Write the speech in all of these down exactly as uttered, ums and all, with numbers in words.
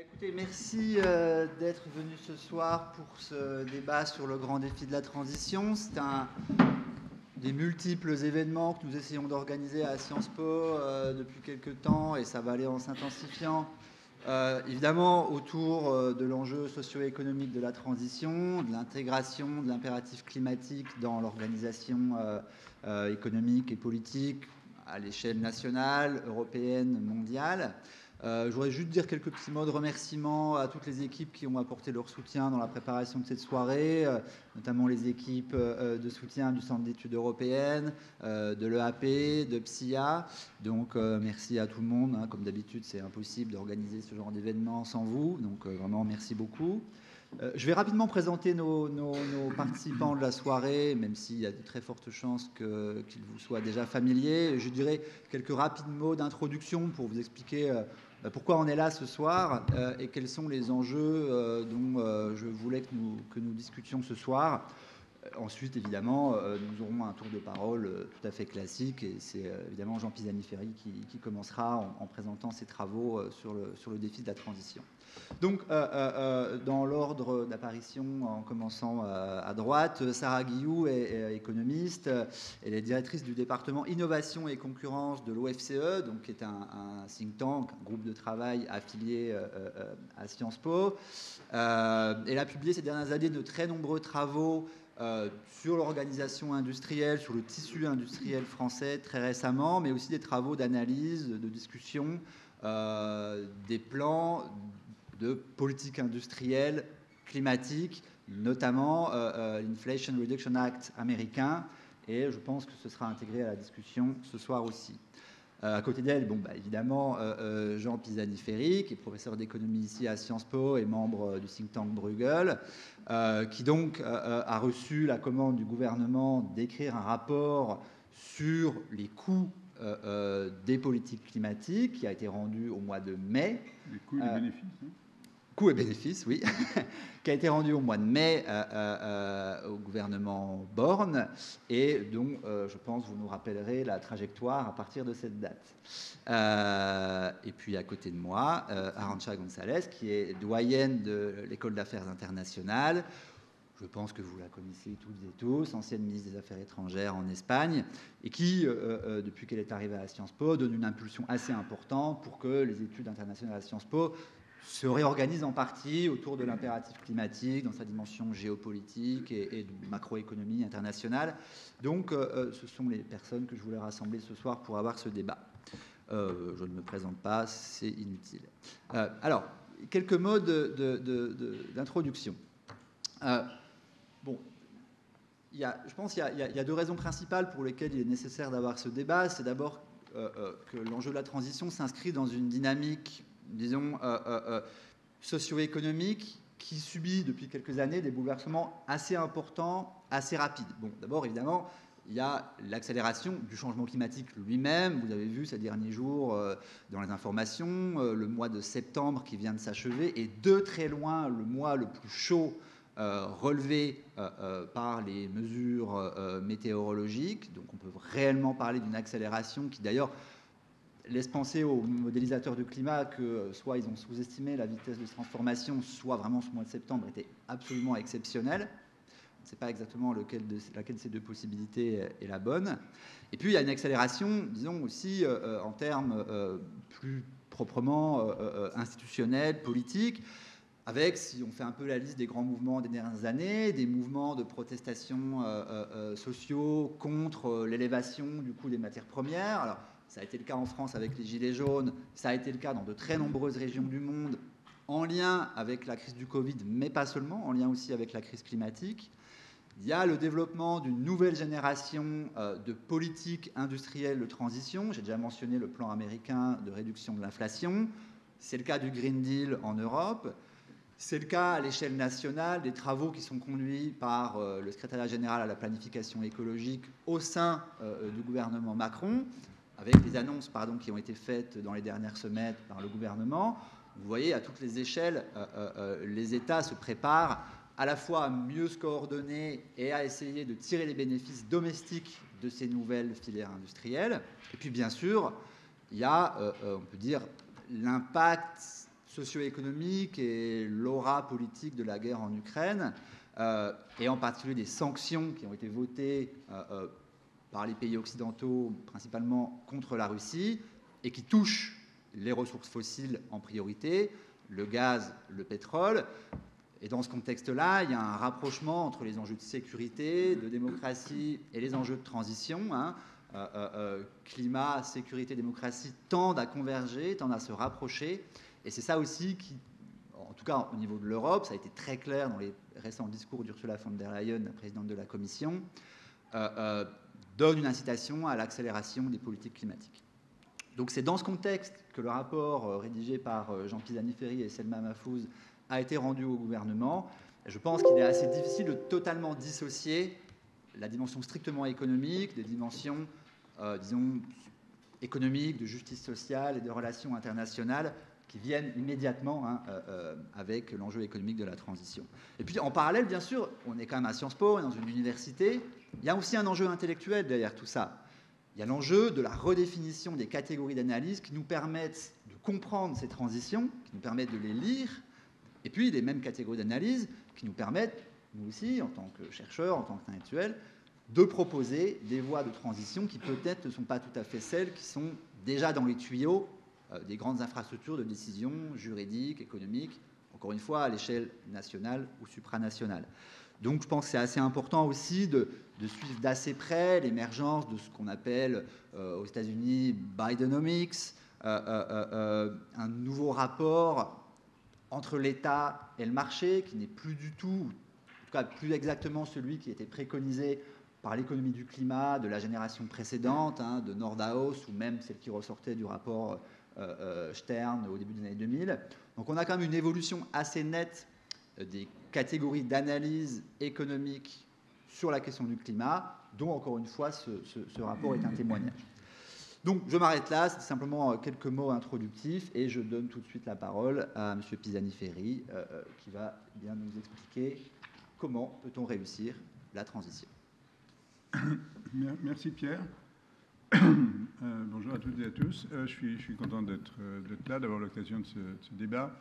Écoutez, merci euh, d'être venu ce soir pour ce débat sur le grand défi de la transition. C'est un des multiples événements que nous essayons d'organiser à Sciences Po euh, depuis quelques temps, et ça va aller en s'intensifiant, euh, évidemment, autour euh, de l'enjeu socio-économique de la transition, de l'intégration, de l'impératif climatique dans l'organisation euh, euh, économique et politique à l'échelle nationale, européenne, mondiale. Euh, je voudrais juste dire quelques petits mots de remerciement à toutes les équipes qui ont apporté leur soutien dans la préparation de cette soirée, euh, notamment les équipes euh, de soutien du Centre d'études européennes, euh, de l'E A P, de P S I A. Donc euh, merci à tout le monde. Hein. Comme d'habitude, c'est impossible d'organiser ce genre d'événement sans vous. Donc euh, vraiment, merci beaucoup. Euh, je vais rapidement présenter nos, nos, nos participants de la soirée, même s'il y a de très fortes chances que, qu'ils vous soient déjà familiers. Je dirais quelques rapides mots d'introduction pour vous expliquer euh, pourquoi on est là ce soir euh, et quels sont les enjeux euh, dont euh, je voulais que nous, que nous discutions ce soir. Ensuite, évidemment, euh, nous aurons un tour de parole euh, tout à fait classique, et c'est euh, évidemment Jean Pisani-Ferry qui, qui commencera en, en présentant ses travaux euh, sur, le, sur le défi de la transition. Donc, euh, euh, dans l'ordre d'apparition, en commençant euh, à droite, Sarah Guillou est, est économiste, elle est directrice du département Innovation et Concurrence de l'O F C E, donc qui est un, un think tank, un groupe de travail affilié euh, euh, à Sciences Po. Euh, elle a publié ces dernières années de très nombreux travaux Euh, sur l'organisation industrielle, sur le tissu industriel français très récemment, mais aussi des travaux d'analyse, de discussion, euh, des plans de politique industrielle climatique, notamment euh, euh, l'Inflation Reduction Act américain, et je pense que ce sera intégré à la discussion ce soir aussi. À côté d'elle, bon, bah, évidemment, euh, Jean Pisani-Ferry, qui est professeur d'économie ici à Sciences Po et membre euh, du think tank Bruegel, euh, qui donc euh, a reçu la commande du gouvernement d'écrire un rapport sur les coûts euh, euh, des politiques climatiques, qui a été rendu au mois de mai. Les coûts et les euh, bénéfices, hein. Coûts et bénéfices, oui, qui a été rendu au mois de mai euh, euh, au gouvernement Borne, et dont, euh, je pense, vous nous rappellerez la trajectoire à partir de cette date. Euh, et puis, à côté de moi, euh, Arancha González, qui est doyenne de l'École d'affaires internationales. Je pense que vous la connaissez toutes et tous, ancienne ministre des Affaires étrangères en Espagne, et qui, euh, euh, depuis qu'elle est arrivée à Sciences Po, donne une impulsion assez importante pour que les études internationales à Sciences Po se réorganise en partie autour de l'impératif climatique, dans sa dimension géopolitique et, et de macroéconomie internationale. Donc, euh, ce sont les personnes que je voulais rassembler ce soir pour avoir ce débat. Euh, je ne me présente pas, c'est inutile. Euh, alors, quelques mots d'introduction. Euh, bon, il y a, je pense qu'il y, y, y a deux raisons principales pour lesquelles il est nécessaire d'avoir ce débat. C'est d'abord euh, euh, que l'enjeu de la transition s'inscrit dans une dynamique, disons, euh, euh, euh, socio-économique, qui subit depuis quelques années des bouleversements assez importants, assez rapides. Bon, d'abord, évidemment, il y a l'accélération du changement climatique lui-même. Vous avez vu ces derniers jours euh, dans les informations, euh, le mois de septembre qui vient de s'achever est de très loin le mois le plus chaud Euh, relevé euh, euh, par les mesures euh, météorologiques. Donc on peut réellement parler d'une accélération qui d'ailleurs laisse penser aux modélisateurs du climat que soit ils ont sous-estimé la vitesse de transformation, soit vraiment ce mois de septembre était absolument exceptionnel. On ne sait pas exactement lequel de, laquelle de ces deux possibilités est la bonne. Et puis il y a une accélération, disons aussi, euh, en termes euh, plus proprement euh, institutionnels, politiques, avec, si on fait un peu la liste des grands mouvements des dernières années, des mouvements de protestation euh, euh, sociaux contre l'élévation du coût des matières premières. Alors, ça a été le cas en France avec les Gilets jaunes, ça a été le cas dans de très nombreuses régions du monde, en lien avec la crise du Covid, mais pas seulement, en lien aussi avec la crise climatique. Il y a le développement d'une nouvelle génération euh, de politiques industrielles de transition. J'ai déjà mentionné le plan américain de réduction de l'inflation. C'est le cas du Green Deal en Europe. C'est le cas à l'échelle nationale des travaux qui sont conduits par euh, le secrétariat général à la planification écologique au sein euh, du gouvernement Macron, avec les annonces pardon, qui ont été faites dans les dernières semaines par le gouvernement. Vous voyez, à toutes les échelles, euh, euh, les États se préparent à la fois à mieux se coordonner et à essayer de tirer les bénéfices domestiques de ces nouvelles filières industrielles. Et puis, bien sûr, il y a, euh, euh, on peut dire, l'impact socio-économique et l'aura politique de la guerre en Ukraine, euh, et en particulier des sanctions qui ont été votées euh, euh, par les pays occidentaux, principalement contre la Russie, et qui touchent les ressources fossiles en priorité, le gaz, le pétrole. Et dans ce contexte-là, il y a un rapprochement entre les enjeux de sécurité, de démocratie et les enjeux de transition. Hein. Euh, euh, euh, climat, sécurité, démocratie tendent à converger, tendent à se rapprocher. Et c'est ça aussi qui, en tout cas au niveau de l'Europe, ça a été très clair dans les récents discours d'Ursula von der Leyen, la présidente de la Commission, euh, euh, donne une incitation à l'accélération des politiques climatiques. Donc c'est dans ce contexte que le rapport euh, rédigé par euh, Jean Pisani-Ferry et Selma Mafouz a été rendu au gouvernement. Je pense qu'il est assez difficile de totalement dissocier la dimension strictement économique des dimensions, euh, disons, économiques, de justice sociale et de relations internationales qui viennent immédiatement hein, euh, euh, avec l'enjeu économique de la transition. Et puis en parallèle, bien sûr, on est quand même à Sciences Po, dans une université. Il y a aussi un enjeu intellectuel derrière tout ça. Il y a l'enjeu de la redéfinition des catégories d'analyse qui nous permettent de comprendre ces transitions, qui nous permettent de les lire, et puis les mêmes catégories d'analyse qui nous permettent, nous aussi, en tant que chercheurs, en tant qu'intellectuels, de proposer des voies de transition qui peut-être ne sont pas tout à fait celles qui sont déjà dans les tuyaux euh, des grandes infrastructures de décision juridique, économique, encore une fois à l'échelle nationale ou supranationale. Donc je pense que c'est assez important aussi de, de suivre d'assez près l'émergence de ce qu'on appelle euh, aux États-Unis Bidenomics, euh, euh, euh, un nouveau rapport entre l'État et le marché qui n'est plus du tout, en tout cas plus exactement celui qui était préconisé par l'économie du climat de la génération précédente, hein, de Nordhaus ou même celle qui ressortait du rapport euh, euh, Stern au début des années deux mille. Donc on a quand même une évolution assez nette des catégories d'analyse économique sur la question du climat, dont, encore une fois, ce, ce, ce rapport est un témoignage. Donc, je m'arrête là, c'est simplement quelques mots introductifs, et je donne tout de suite la parole à M. Pisani-Ferry, euh, qui va bien nous expliquer comment peut-on réussir la transition. Merci, Pierre. Euh, bonjour à toutes et à tous. Euh, je, suis, je suis content d'être là, d'avoir l'occasion de, de ce débat.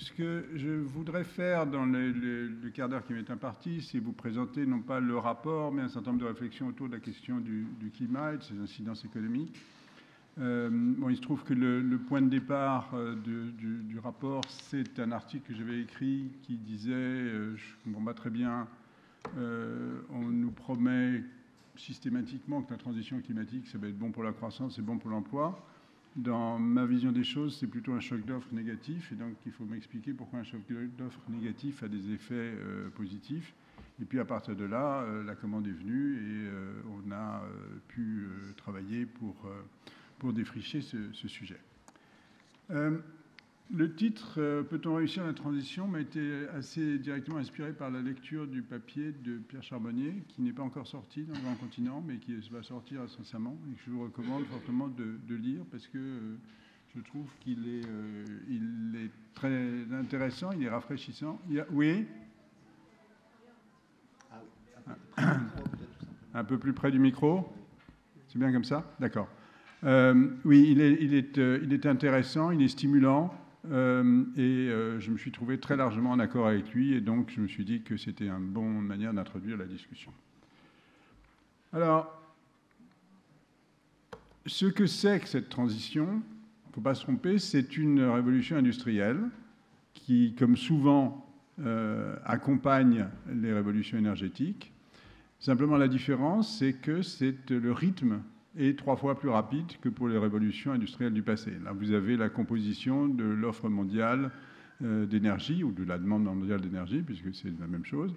Ce que je voudrais faire dans le, le, le quart d'heure qui m'est imparti, c'est vous présenter non pas le rapport, mais un certain nombre de réflexions autour de la question du, du climat et de ses incidences économiques. Euh, bon, il se trouve que le, le point de départ de, du, du rapport, c'est un article que j'avais écrit qui disait, euh, je ne comprends pas très bien, euh, on nous promet systématiquement que la transition climatique, ça va être bon pour la croissance, c'est bon pour l'emploi. Dans ma vision des choses, c'est plutôt un choc d'offres négatif, et donc il faut m'expliquer pourquoi un choc d'offres négatif a des effets euh, positifs. Et puis à partir de là, euh, la commande est venue et euh, on a euh, pu euh, travailler pour, euh, pour défricher ce, ce sujet. Euh, le titre euh, « Peut-on réussir la transition » m'a été assez directement inspiré par la lecture du papier de Pierre Charbonnier, qui n'est pas encore sorti dans le Grand Continent, mais qui va sortir incessamment, et que je vous recommande fortement de, de lire, parce que euh, je trouve qu'il est, euh, il est très intéressant, il est rafraîchissant. Il y a, oui un peu plus près du micro. C'est bien comme ça? D'accord. Euh, oui, il est, il, est, euh, il est intéressant, il est stimulant. Euh, et euh, je me suis trouvé très largement en accord avec lui, et donc je me suis dit que c'était une bonne manière d'introduire la discussion. Alors, ce que c'est que cette transition, il ne faut pas se tromper, c'est une révolution industrielle qui, comme souvent, euh, accompagne les révolutions énergétiques. Simplement, la différence, c'est que c'est le rythme est trois fois plus rapide que pour les révolutions industrielles du passé. Là, vous avez la composition de l'offre mondiale euh, d'énergie, ou de la demande mondiale d'énergie, puisque c'est la même chose,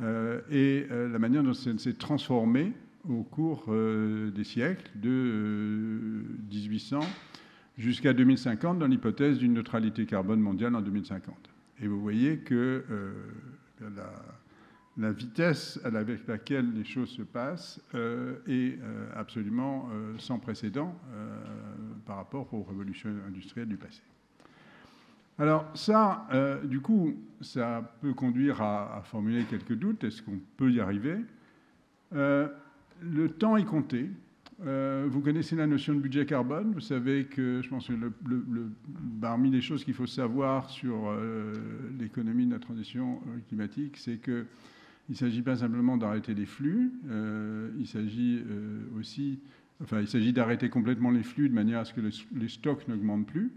euh, et euh, la manière dont ça s'est transformé au cours euh, des siècles, de euh, mille huit cents jusqu'à deux mille cinquante, dans l'hypothèse d'une neutralité carbone mondiale en deux mille cinquante. Et vous voyez que euh, la... La vitesse avec laquelle les choses se passent euh, est euh, absolument euh, sans précédent euh, par rapport aux révolutions industrielles du passé. Alors ça, euh, du coup, ça peut conduire à, à formuler quelques doutes. Est-ce qu'on peut y arriver? euh, Le temps est compté. Euh, vous connaissez la notion de budget carbone. Vous savez que, je pense que le, le, le, parmi les choses qu'il faut savoir sur euh, l'économie de la transition climatique, c'est que il ne s'agit pas simplement d'arrêter les flux. Euh, il s'agit euh, aussi, enfin, il s'agit d'arrêter complètement les flux de manière à ce que le, les stocks n'augmentent plus.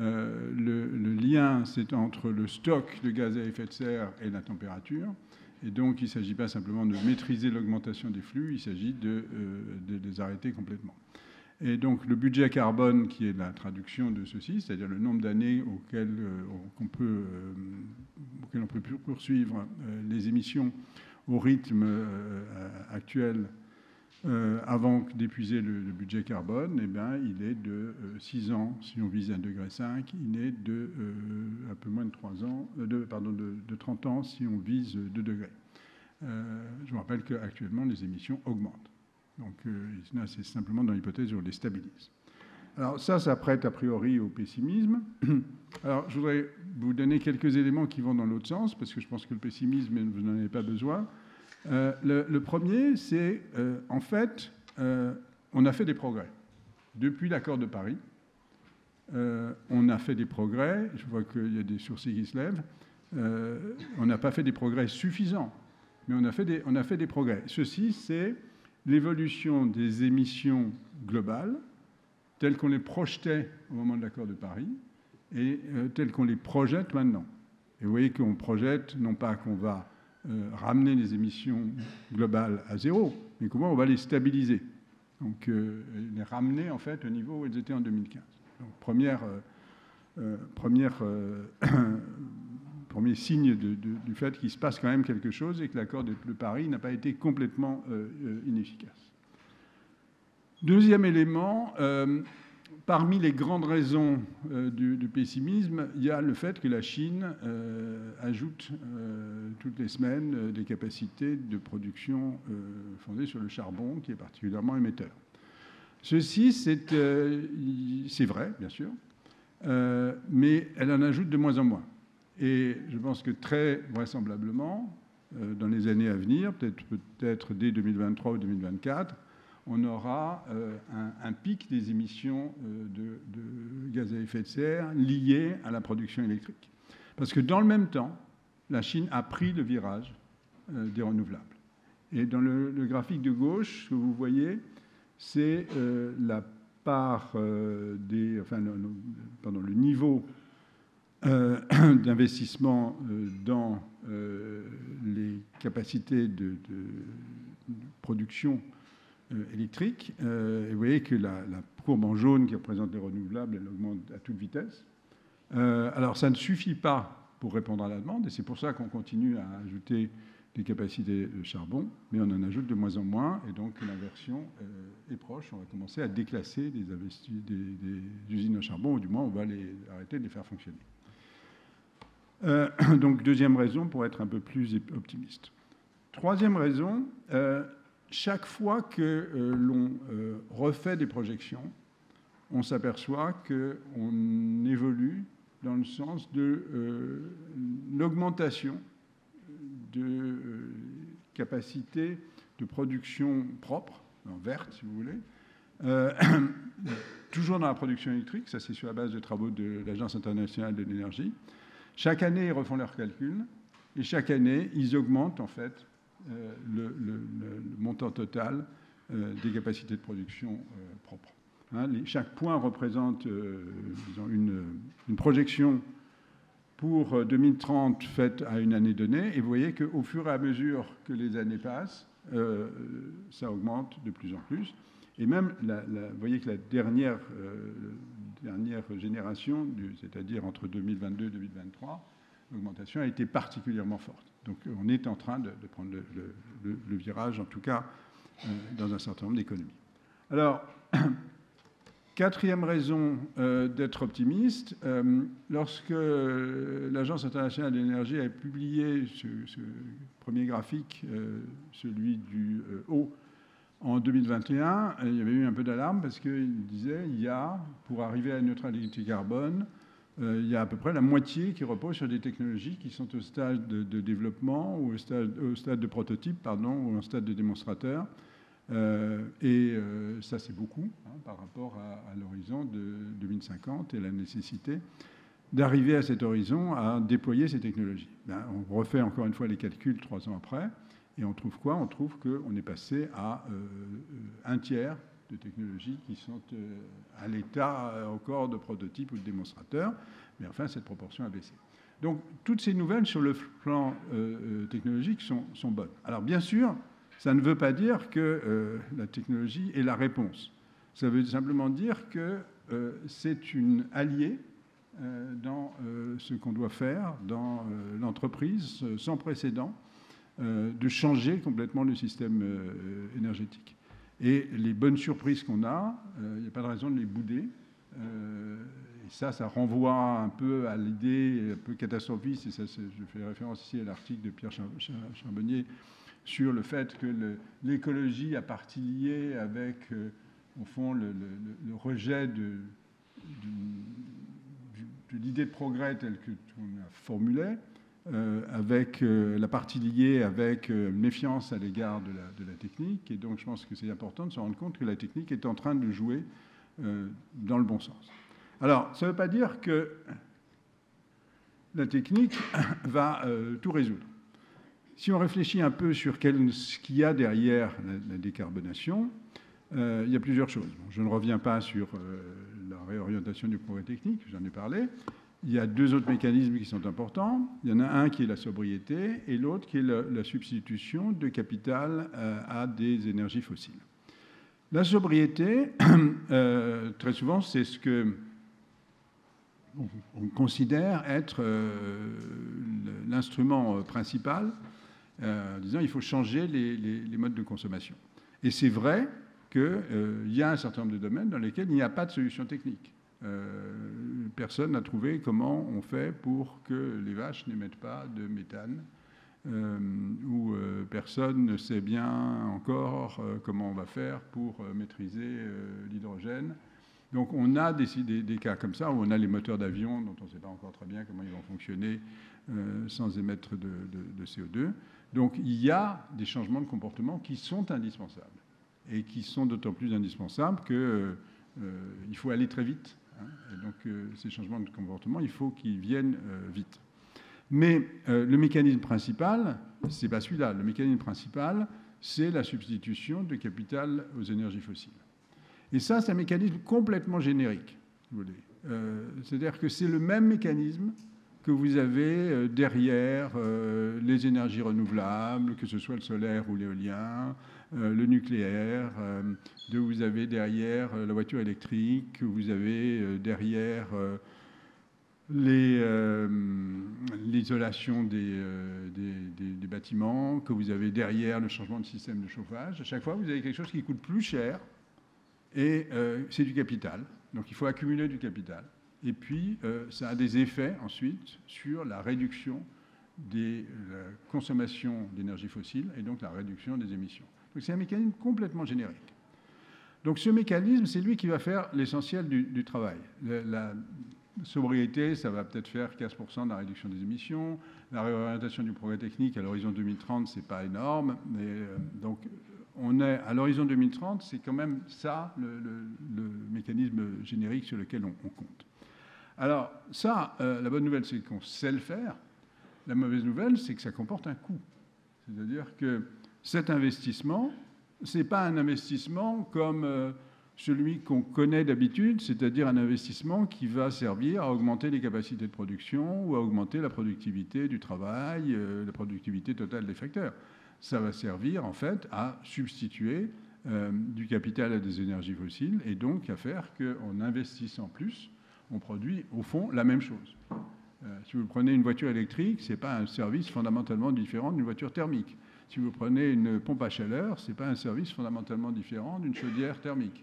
Euh, le, le lien, c'est entre le stock de gaz à effet de serre et la température. Et donc, il ne s'agit pas simplement de maîtriser l'augmentation des flux, il s'agit de, euh, de les arrêter complètement. Et donc, le budget carbone, qui est la traduction de ceci, c'est-à-dire le nombre d'années auxquelles, euh, qu'on peut, euh, auxquelles on peut poursuivre euh, les émissions au rythme euh, actuel euh, avant d'épuiser le, le budget carbone, eh bien, il est de euh, six ans, si on vise à un virgule cinq degré, il est de euh, un peu moins de trois ans, euh, de, pardon, de, de trente ans si on vise deux degrés. Euh, je vous rappelle qu'actuellement, les émissions augmentent. Donc, euh, c'est simplement dans l'hypothèse où on les stabilise. Alors, ça, ça prête a priori au pessimisme. Alors, je voudrais vous donner quelques éléments qui vont dans l'autre sens, parce que je pense que le pessimisme, vous n'en avez pas besoin. Euh, le, le premier, c'est, euh, en fait, euh, on a fait des progrès. Depuis l'accord de Paris, euh, on a fait des progrès. Je vois qu'il y a des sourcils qui se lèvent. Euh, on n'a pas fait des progrès suffisants, mais on a fait des, on a fait des progrès. Ceci, c'est l'évolution des émissions globales, telles qu'on les projetait au moment de l'accord de Paris, et euh, telles qu'on les projette maintenant. Et vous voyez qu'on projette, non pas qu'on va euh, ramener les émissions globales à zéro, mais comment on va les stabiliser. Donc, euh, les ramener, en fait, au niveau où elles étaient en deux mille quinze. Donc, première, euh, euh, première, euh, premier signe de, de, du fait qu'il se passe quand même quelque chose et que l'accord de, de Paris n'a pas été complètement euh, inefficace. Deuxième élément, euh, parmi les grandes raisons euh, du, du pessimisme, il y a le fait que la Chine euh, ajoute euh, toutes les semaines euh, des capacités de production euh, fondées sur le charbon, qui est particulièrement émetteur. Ceci, c'est euh, vrai, bien sûr, euh, mais elle en ajoute de moins en moins. Et je pense que très vraisemblablement, euh, dans les années à venir, peut-être peut-être dès deux mille vingt-trois ou deux mille vingt-quatre, on aura euh, un, un pic des émissions euh, de, de gaz à effet de serre liées à la production électrique. Parce que dans le même temps, la Chine a pris le virage euh, des renouvelables. Et dans le, le graphique de gauche, ce que vous voyez, c'est euh, la part euh, des... Enfin, le, le, pardon, le niveau... Euh, d'investissement euh, dans euh, les capacités de, de, de production euh, électrique. Euh, et vous voyez que la, la courbe en jaune qui représente les renouvelables, elle augmente à toute vitesse. Euh, alors, ça ne suffit pas pour répondre à la demande, et c'est pour ça qu'on continue à ajouter des capacités de charbon, mais on en ajoute de moins en moins, et donc l'inversion euh, est proche. On va commencer à déclasser des, des, des usines à charbon, ou du moins on va les, arrêter de les faire fonctionner. Euh, donc, deuxième raison, pour être un peu plus optimiste. Troisième raison, euh, chaque fois que euh, l'on euh, refait des projections, on s'aperçoit qu'on évolue dans le sens de euh, l'augmentation de euh, capacités de production propre, en verte, si vous voulez, euh, toujours dans la production électrique. Ça, c'est sur la base de travaux de l'Agence internationale de l'énergie. Chaque année, ils refont leurs calculs, et chaque année, ils augmentent en fait euh, le, le, le montant total euh, des capacités de production euh, propres. Hein, les, chaque point représente euh, disons une, une projection pour deux mille trente faite à une année donnée, et vous voyez qu'au fur et à mesure que les années passent, euh, ça augmente de plus en plus. Et même, la, la, vous voyez que la dernière, euh, dernière génération, c'est-à-dire entre deux mille vingt-deux et deux mille vingt-trois, l'augmentation a été particulièrement forte. Donc on est en train de, de prendre le, le, le virage, en tout cas, euh, dans un certain nombre d'économies. Alors, quatrième raison euh, d'être optimiste, euh, lorsque l'Agence internationale de l'énergie a publié ce, ce premier graphique, euh, celui du euh, haut, en deux mille vingt et un, il y avait eu un peu d'alarme parce qu'il disait il y a, pour arriver à la neutralité carbone, euh, il y a à peu près la moitié qui repose sur des technologies qui sont au stade de, de développement ou au stade, au stade de prototype, pardon, ou au stade de démonstrateur. Euh, et euh, ça, c'est beaucoup hein, par rapport à, à l'horizon de deux mille cinquante et la nécessité d'arriver à cet horizon à déployer ces technologies. Ben, on refait encore une fois les calculs trois ans après et on trouve quoi? On trouve qu'on est passé à euh, un tiers de technologies qui sont euh, à l'état encore de prototypes ou de démonstrateurs, mais enfin cette proportion a baissé. Donc toutes ces nouvelles sur le plan euh, technologique sont, sont bonnes. Alors bien sûr, ça ne veut pas dire que euh, la technologie est la réponse. Ça veut simplement dire que euh, c'est une alliée euh, dans euh, ce qu'on doit faire dans euh, l'entreprise euh, sans précédent euh, de changer complètement le système euh, énergétique. Et les bonnes surprises qu'on a, euh, il n'y a pas de raison de les bouder. Euh, et ça, ça renvoie un peu à l'idée un peu catastrophiste, et ça, je fais référence ici à l'article de Pierre Charbonnier sur le fait que l'écologie a partie liée avec, euh, au fond, le, le, le rejet de, de, de l'idée de progrès telle que on a formulée, euh, avec euh, la partie liée avec euh, méfiance à l'égard de la, de la technique. Et donc, je pense que c'est important de se rendre compte que la technique est en train de jouer euh, dans le bon sens. Alors, ça ne veut pas dire que la technique va euh, tout résoudre. Si on réfléchit un peu sur quel, ce qu'il y a derrière la, la décarbonation, euh, il y a plusieurs choses. Bon, je ne reviens pas sur euh, la réorientation du progrès technique, j'en ai parlé. Il y a deux autres mécanismes qui sont importants. Il y en a un qui est la sobriété et l'autre qui est la, la substitution de capital euh, à des énergies fossiles. La sobriété, euh, très souvent, c'est ce que on, on considère être euh, l'instrument principal. Euh, en disant qu'il faut changer les, les, les modes de consommation. Et c'est vrai qu'il euh, y a un certain nombre de domaines dans lesquels il n'y a pas de solution technique. Euh, personne n'a trouvé comment on fait pour que les vaches n'émettent pas de méthane, euh, ou euh, personne ne sait bien encore euh, comment on va faire pour euh, maîtriser euh, l'hydrogène. Donc on a des, des, des cas comme ça où on a les moteurs d'avion dont on ne sait pas encore très bien comment ils vont fonctionner euh, sans émettre de, de, de C O deux. Donc il y a des changements de comportement qui sont indispensables et qui sont d'autant plus indispensables qu'il euh, faut aller très vite. Hein. Et donc euh, ces changements de comportement, il faut qu'ils viennent euh, vite. Mais euh, le mécanisme principal, ce n'est pas celui-là. Le mécanisme principal, c'est la substitution de capital aux énergies fossiles. Et ça, c'est un mécanisme complètement générique, si vous voulez. Euh, c'est-à-dire que c'est le même mécanisme que vous avez derrière euh, les énergies renouvelables, que ce soit le solaire ou l'éolien, euh, le nucléaire, euh, que vous avez derrière euh, la voiture électrique, que vous avez euh, derrière euh, les, euh, l'isolation des, euh, des, des, des bâtiments, que vous avez derrière le changement de système de chauffage. À chaque fois, vous avez quelque chose qui coûte plus cher. Et euh, c'est du capital, donc il faut accumuler du capital. Et puis, euh, ça a des effets ensuite sur la réduction des euh, consommations d'énergie fossile et donc la réduction des émissions. Donc c'est un mécanisme complètement générique. Donc ce mécanisme, c'est lui qui va faire l'essentiel du, du travail. La, la sobriété, ça va peut-être faire quinze pour cent de la réduction des émissions. La réorientation du progrès technique à l'horizon deux mille trente, c'est pas énorme, mais euh, donc... On est à l'horizon deux mille trente, c'est quand même ça le, le, le mécanisme générique sur lequel on, on compte. Alors ça, euh, la bonne nouvelle, c'est qu'on sait le faire. La mauvaise nouvelle, c'est que ça comporte un coût. C'est-à-dire que cet investissement, ce n'est pas un investissement comme euh, celui qu'on connaît d'habitude, c'est-à-dire un investissement qui va servir à augmenter les capacités de production ou à augmenter la productivité du travail, euh, la productivité totale des facteurs. Ça va servir en fait à substituer euh, du capital à des énergies fossiles et donc à faire qu'en investissant plus, on produit au fond la même chose. Euh, si vous prenez une voiture électrique, ce n'est pas un service fondamentalement différent d'une voiture thermique. Si vous prenez une pompe à chaleur, ce n'est pas un service fondamentalement différent d'une chaudière thermique.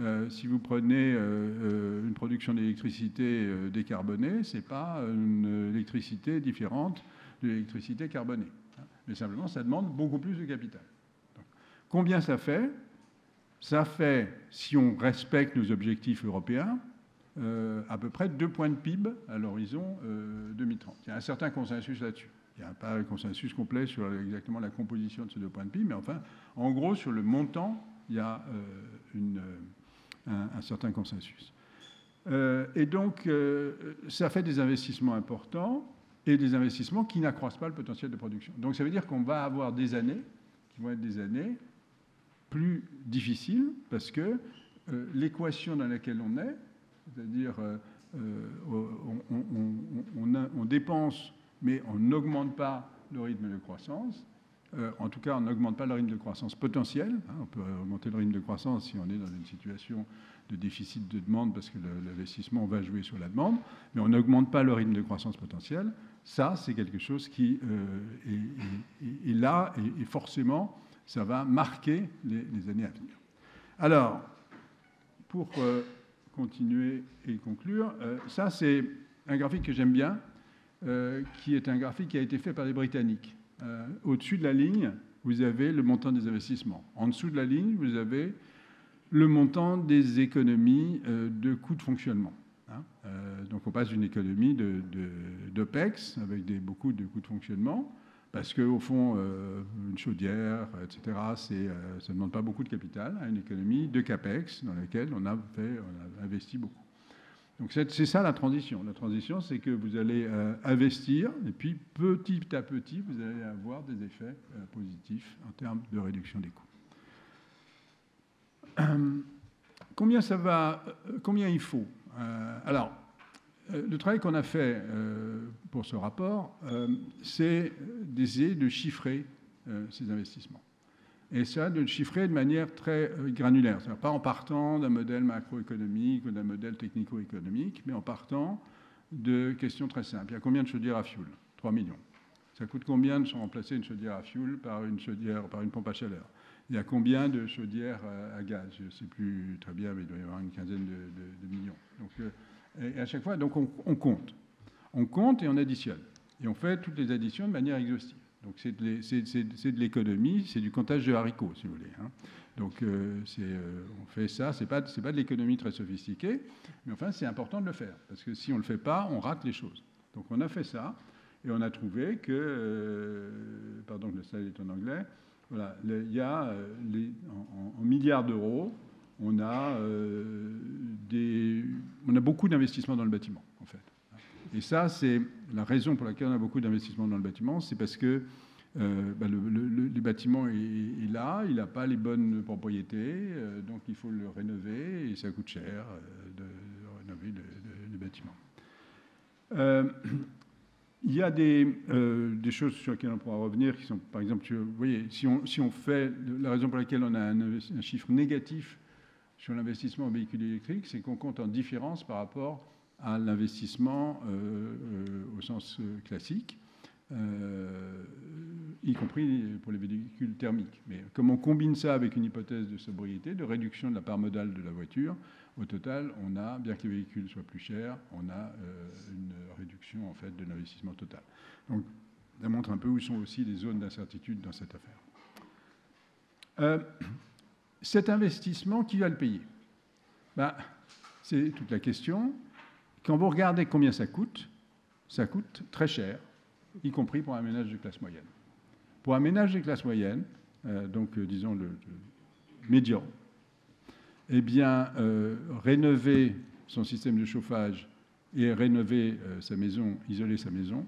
Euh, si vous prenez euh, une production d'électricité euh, décarbonée, ce n'est pas une électricité différente de l'électricité carbonée. Mais simplement, ça demande beaucoup plus de capital. Donc, combien ça fait? Ça fait, si on respecte nos objectifs européens, euh, à peu près deux points de P I B à l'horizon euh, deux mille trente. Il y a un certain consensus là-dessus. Il n'y a pas un consensus complet sur exactement la composition de ce deux points de P I B, mais enfin, en gros, sur le montant, il y a euh, une, un, un certain consensus. Euh, et donc, euh, ça fait des investissements importants et des investissements qui n'accroissent pas le potentiel de production. Donc, ça veut dire qu'on va avoir des années qui vont être des années plus difficiles parce que euh, l'équation dans laquelle on est, c'est-à-dire euh, on, on, on, on, a, on dépense mais on n'augmente pas le rythme de croissance. Euh, en tout cas, on n'augmente pas le rythme de croissance potentiel. Hein, on peut augmenter le rythme de croissance si on est dans une situation de déficit de demande parce que l'investissement va jouer sur la demande, mais on n'augmente pas le rythme de croissance potentiel. Ça, c'est quelque chose qui euh, est, est, est là et, et forcément, ça va marquer les, les années à venir. Alors, pour euh, continuer et conclure, euh, ça, c'est un graphique que j'aime bien, Euh, qui est un graphique qui a été fait par les Britanniques. Euh, Au-dessus de la ligne, vous avez le montant des investissements. En dessous de la ligne, vous avez le montant des économies euh, de coûts de fonctionnement. Hein. Euh, donc on passe d'une économie d'OPEX, de, de, avec des, beaucoup de coûts de fonctionnement, parce qu'au fond, euh, une chaudière, et cetera, euh, ça ne demande pas beaucoup de capital, à une économie de CAPEX, dans laquelle on a, fait, on a investi beaucoup. Donc c'est ça la transition. La transition, c'est que vous allez euh, investir et puis petit à petit, vous allez avoir des effets euh, positifs en termes de réduction des coûts. Euh, combien ça va, euh, combien il faut euh, Alors, euh, le travail qu'on a fait euh, pour ce rapport, euh, c'est d'essayer de chiffrer euh, ces investissements. Et ça, de le chiffrer de manière très granulaire. C'est-à-dire pas en partant d'un modèle macroéconomique ou d'un modèle technico-économique, mais en partant de questions très simples. Il y a combien de chaudières à fioul? trois millions. Ça coûte combien de remplacer une chaudière à fioul par une chaudière, par une pompe à chaleur? Il y a combien de chaudières à gaz? Je ne sais plus très bien, mais il doit y avoir une quinzaine de, de, de millions. Donc, et à chaque fois, donc on, on compte. On compte et on additionne. Et on fait toutes les additions de manière exhaustive. Donc c'est de l'économie, c'est du comptage de haricots, si vous voulez. Hein. Donc euh, euh, on fait ça, c'est pas, c'est pas de l'économie très sophistiquée, mais enfin c'est important de le faire, parce que si on le fait pas, on rate les choses. Donc on a fait ça, et on a trouvé que, euh, pardon que le slide est en anglais, voilà, il y a, euh, les, en, en milliards d'euros, on, euh, on a beaucoup d'investissements dans le bâtiment, en fait. Et ça, c'est la raison pour laquelle on a beaucoup d'investissements dans le bâtiment, c'est parce que euh, bah, le, le, le bâtiment est, est là, il n'a pas les bonnes propriétés, euh, donc il faut le rénover, et ça coûte cher euh, de, de rénover le, le, le bâtiment. Euh, il y a des, euh, des choses sur lesquelles on pourra revenir, qui sont, par exemple, vous voyez, si on, si on fait, la raison pour laquelle on a un, un chiffre négatif sur l'investissement en véhicules électriques, c'est qu'on compte en différence par rapport à l'investissement euh, euh, au sens classique, euh, y compris pour les véhicules thermiques. Mais comme on combine ça avec une hypothèse de sobriété, de réduction de la part modale de la voiture, au total, on a, bien que les véhicules soient plus chers, on a euh, une réduction en fait de l'investissement total. Donc, ça montre un peu où sont aussi les zones d'incertitude dans cette affaire. Euh, cet investissement, qui va le payer? Ben, c'est toute la question. Quand vous regardez combien ça coûte, ça coûte très cher, y compris pour un ménage de classe moyenne. Pour un ménage de classe moyenne, euh, donc euh, disons le, le médian, eh bien, euh, rénover son système de chauffage et rénover euh, sa maison, isoler sa maison,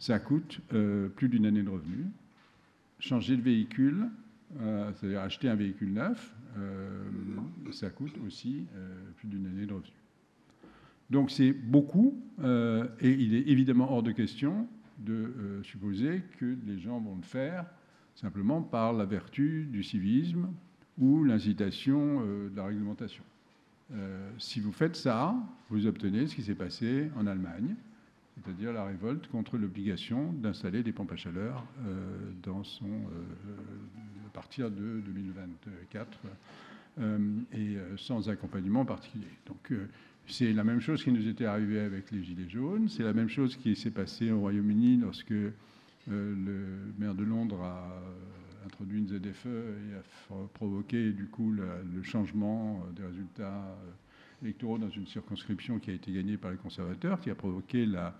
ça coûte euh, plus d'une année de revenus. Changer de véhicule, euh, c'est-à-dire acheter un véhicule neuf, euh, ça coûte aussi euh, plus d'une année de revenus. Donc c'est beaucoup, euh, et il est évidemment hors de question de euh, supposer que les gens vont le faire simplement par la vertu du civisme ou l'incitation euh, de la réglementation. Euh, si vous faites ça, vous obtenez ce qui s'est passé en Allemagne, c'est-à-dire la révolte contre l'obligation d'installer des pompes à chaleur euh, dans son, euh, à partir de deux mille vingt-quatre euh, et sans accompagnement particulier. Donc, euh, c'est la même chose qui nous était arrivée avec les Gilets jaunes. C'est la même chose qui s'est passée au Royaume-Uni lorsque euh, le maire de Londres a euh, introduit une Z F E et a provoqué du coup la, le changement euh, des résultats euh, électoraux dans une circonscription qui a été gagnée par les conservateurs, qui a provoqué la,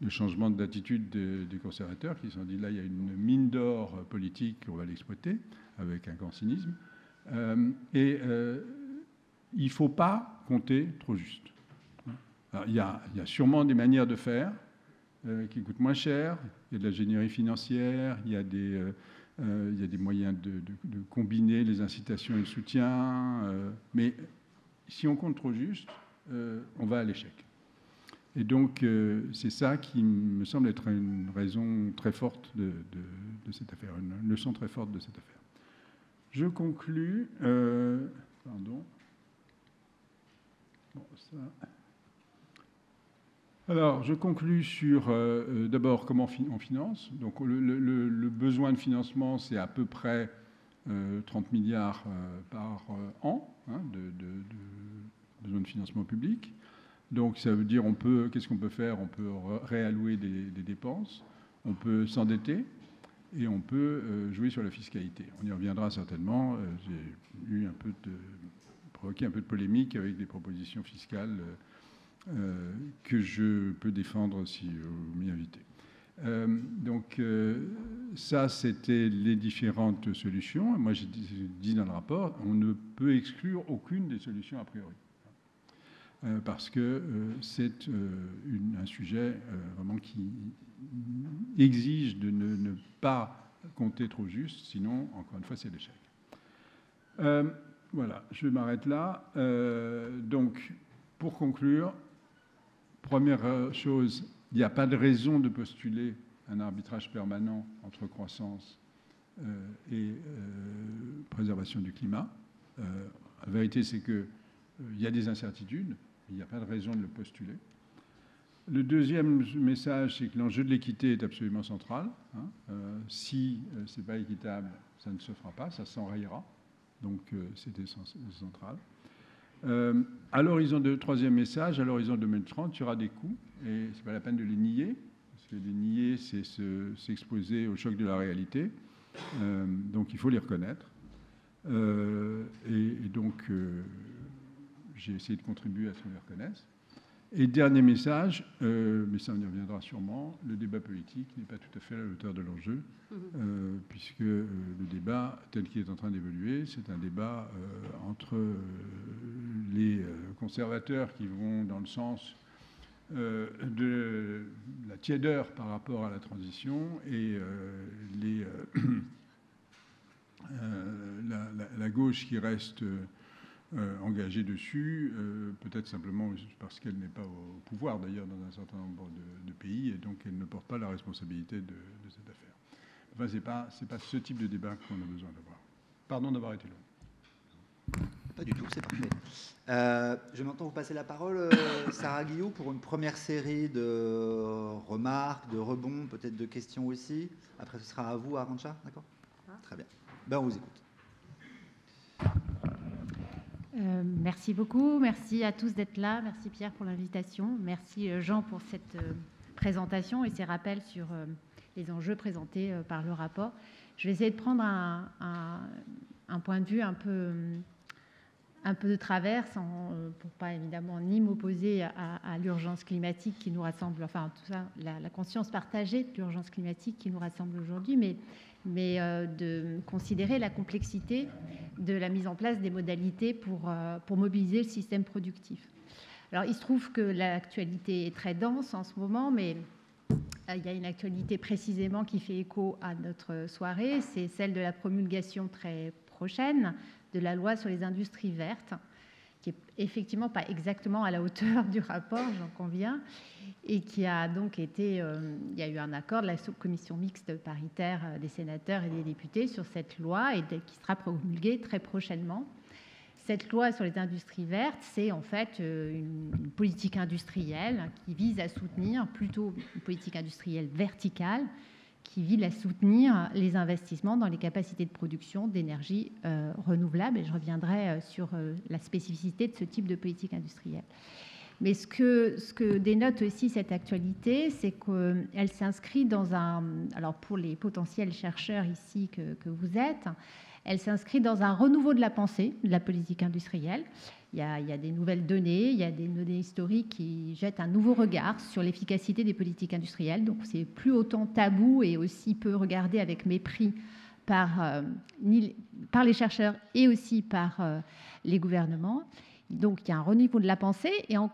de changement d'attitude des, des conservateurs qui se sont dit là, il y a une mine d'or politique, on va l'exploiter avec un grand cynisme. Euh, et euh, il ne faut pas compter trop juste. Alors, il, y a, il y a sûrement des manières de faire euh, qui coûtent moins cher. Il y a de l'ingénierie financière, il y a des, euh, il y a des moyens de, de, de combiner les incitations et le soutien. Euh, mais si on compte trop juste, euh, on va à l'échec. Et donc, euh, c'est ça qui me semble être une raison très forte de, de, de cette affaire, une leçon très forte de cette affaire. Je conclus. Euh, pardon. Bon, ça. Alors, je conclus sur euh, d'abord comment on finance. Donc, le, le, le besoin de financement, c'est à peu près euh, trente milliards euh, par euh, an hein, de, de, de besoin de financement public. Donc, ça veut dire, on peut, qu'est-ce qu'on peut faire? On peut réallouer des, des dépenses, on peut s'endetter et on peut euh, jouer sur la fiscalité. On y reviendra certainement. Euh, J'ai eu un peu de, provoqué un peu de polémique avec des propositions fiscales euh, que je peux défendre si vous m'y invitez. Euh, donc, euh, ça, c'était les différentes solutions. Moi, j'ai dit dans le rapport, on ne peut exclure aucune des solutions a priori. Parce que euh, c'est euh, un sujet euh, vraiment qui exige de ne, ne pas compter trop juste, sinon, encore une fois, c'est l'échec. Euh, voilà, je m'arrête là. Euh, donc, pour conclure, première chose, il n'y a pas de raison de postuler un arbitrage permanent entre croissance euh, et euh, préservation du climat. Euh, la vérité, c'est que il y a des incertitudes. Il n'y a pas de raison de le postuler. Le deuxième message, c'est que l'enjeu de l'équité est absolument central. Hein. Euh, si euh, ce n'est pas équitable, ça ne se fera pas, ça s'enrayera. Donc, euh, c'est central. Euh, à l'horizon de troisième message, à l'horizon deux mille trente, il y aura des coûts. Et ce n'est pas la peine de les nier. Parce que les nier, c'est s'exposer au choc de la réalité. Euh, donc, il faut les reconnaître. Euh, et, et donc... Euh, j'ai essayé de contribuer à ce qu'on les reconnaisse. Et dernier message, euh, mais ça on y reviendra sûrement, le débat politique n'est pas tout à fait à la hauteur de l'enjeu, euh, puisque euh, le débat tel qu'il est en train d'évoluer, c'est un débat euh, entre euh, les conservateurs qui vont dans le sens euh, de la tiédeur par rapport à la transition et euh, les, euh, euh, la, la, la gauche qui reste... Euh, Euh, engagée dessus, euh, peut-être simplement parce qu'elle n'est pas au pouvoir d'ailleurs dans un certain nombre de, de pays et donc elle ne porte pas la responsabilité de, de cette affaire. Enfin, ce n'est pas, c'est pas ce type de débat qu'on a besoin d'avoir. Pardon d'avoir été long. Pas du tout, c'est parfait. Euh, je m'entends vous passer la parole, Sarah Guillou, pour une première série de remarques, de rebonds, peut-être de questions aussi. Après, ce sera à vous, Arancha, d'accord? Très bien. Ben, on vous écoute. Euh, merci beaucoup, merci à tous d'être là, merci Pierre pour l'invitation, merci Jean pour cette euh, présentation et ces rappels sur euh, les enjeux présentés euh, par le rapport. Je vais essayer de prendre un, un, un point de vue un peu, un peu de travers, sans, euh, pour pas évidemment ni m'opposer à, à l'urgence climatique qui nous rassemble, enfin tout ça, la, la conscience partagée de l'urgence climatique qui nous rassemble aujourd'hui, mais... mais euh, de considérer la complexité de la mise en place des modalités pour, euh, pour mobiliser le système productif. Alors, il se trouve que l'actualité est très dense en ce moment, mais euh, il y a une actualité précisément qui fait écho à notre soirée, c'est celle de la promulgation très prochaine de la loi sur les industries vertes, qui n'est effectivement pas exactement à la hauteur du rapport, j'en conviens, et qui a donc été... Euh, il y a eu un accord de la commission mixte paritaire des sénateurs et des députés sur cette loi et de, qui sera promulguée très prochainement. Cette loi sur les industries vertes, c'est en fait une, une politique industrielle qui vise à soutenir, plutôt une politique industrielle verticale, qui vise à soutenir les investissements dans les capacités de production d'énergie euh, renouvelable. Et je reviendrai sur euh, la spécificité de ce type de politique industrielle. Mais ce que, ce que dénote aussi cette actualité, c'est qu'elle s'inscrit dans un... Alors, pour les potentiels chercheurs ici que, que vous êtes, elle s'inscrit dans un renouveau de la pensée, de la politique industrielle. Il y a, il y a des nouvelles données, il y a des données historiques qui jettent un nouveau regard sur l'efficacité des politiques industrielles. Donc, c'est plus autant tabou et aussi peu regardé avec mépris par, euh, ni, par les chercheurs et aussi par euh, les gouvernements. Donc, il y a un renouveau de la pensée et en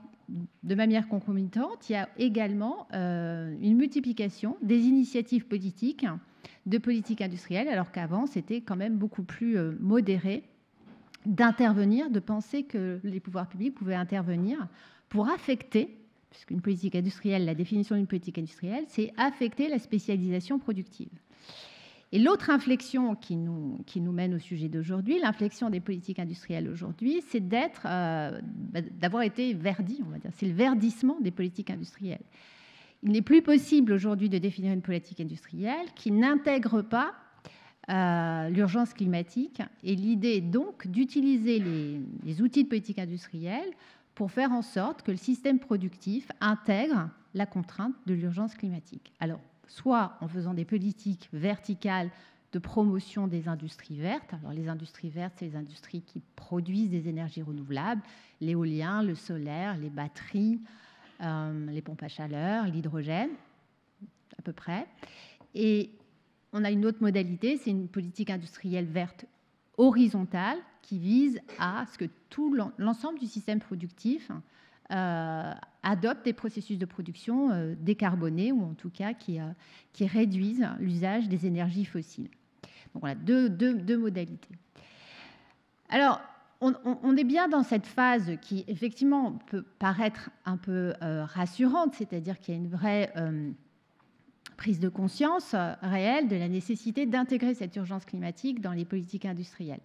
de manière concomitante, il y a également euh, une multiplication des initiatives politiques, de politiques industrielles, alors qu'avant, c'était quand même beaucoup plus euh, modéré d'intervenir, de penser que les pouvoirs publics pouvaient intervenir pour affecter, puisqu'une politique industrielle, la définition d'une politique industrielle, c'est affecter la spécialisation productive. Et l'autre inflexion qui nous, qui nous mène au sujet d'aujourd'hui, l'inflexion des politiques industrielles aujourd'hui, c'est d'être, euh, d'avoir été verdi, on va dire. C'est le verdissement des politiques industrielles. Il n'est plus possible aujourd'hui de définir une politique industrielle qui n'intègre pas euh, l'urgence climatique. Et l'idée est donc d'utiliser les, les outils de politique industrielle pour faire en sorte que le système productif intègre la contrainte de l'urgence climatique. Alors, soit en faisant des politiques verticales de promotion des industries vertes. Alors, les industries vertes, c'est les industries qui produisent des énergies renouvelables, l'éolien, le solaire, les batteries, euh, les pompes à chaleur, l'hydrogène, à peu près. Et on a une autre modalité, c'est une politique industrielle verte horizontale qui vise à ce que tout l'ensemble du système productif Euh, adoptent des processus de production euh, décarbonés ou en tout cas qui, euh, qui réduisent l'usage des énergies fossiles. Donc voilà, deux, deux, deux modalités. Alors, on, on, on est bien dans cette phase qui, effectivement, peut paraître un peu euh, rassurante, c'est-à-dire qu'il y a une vraie euh, prise de conscience réelle de la nécessité d'intégrer cette urgence climatique dans les politiques industrielles.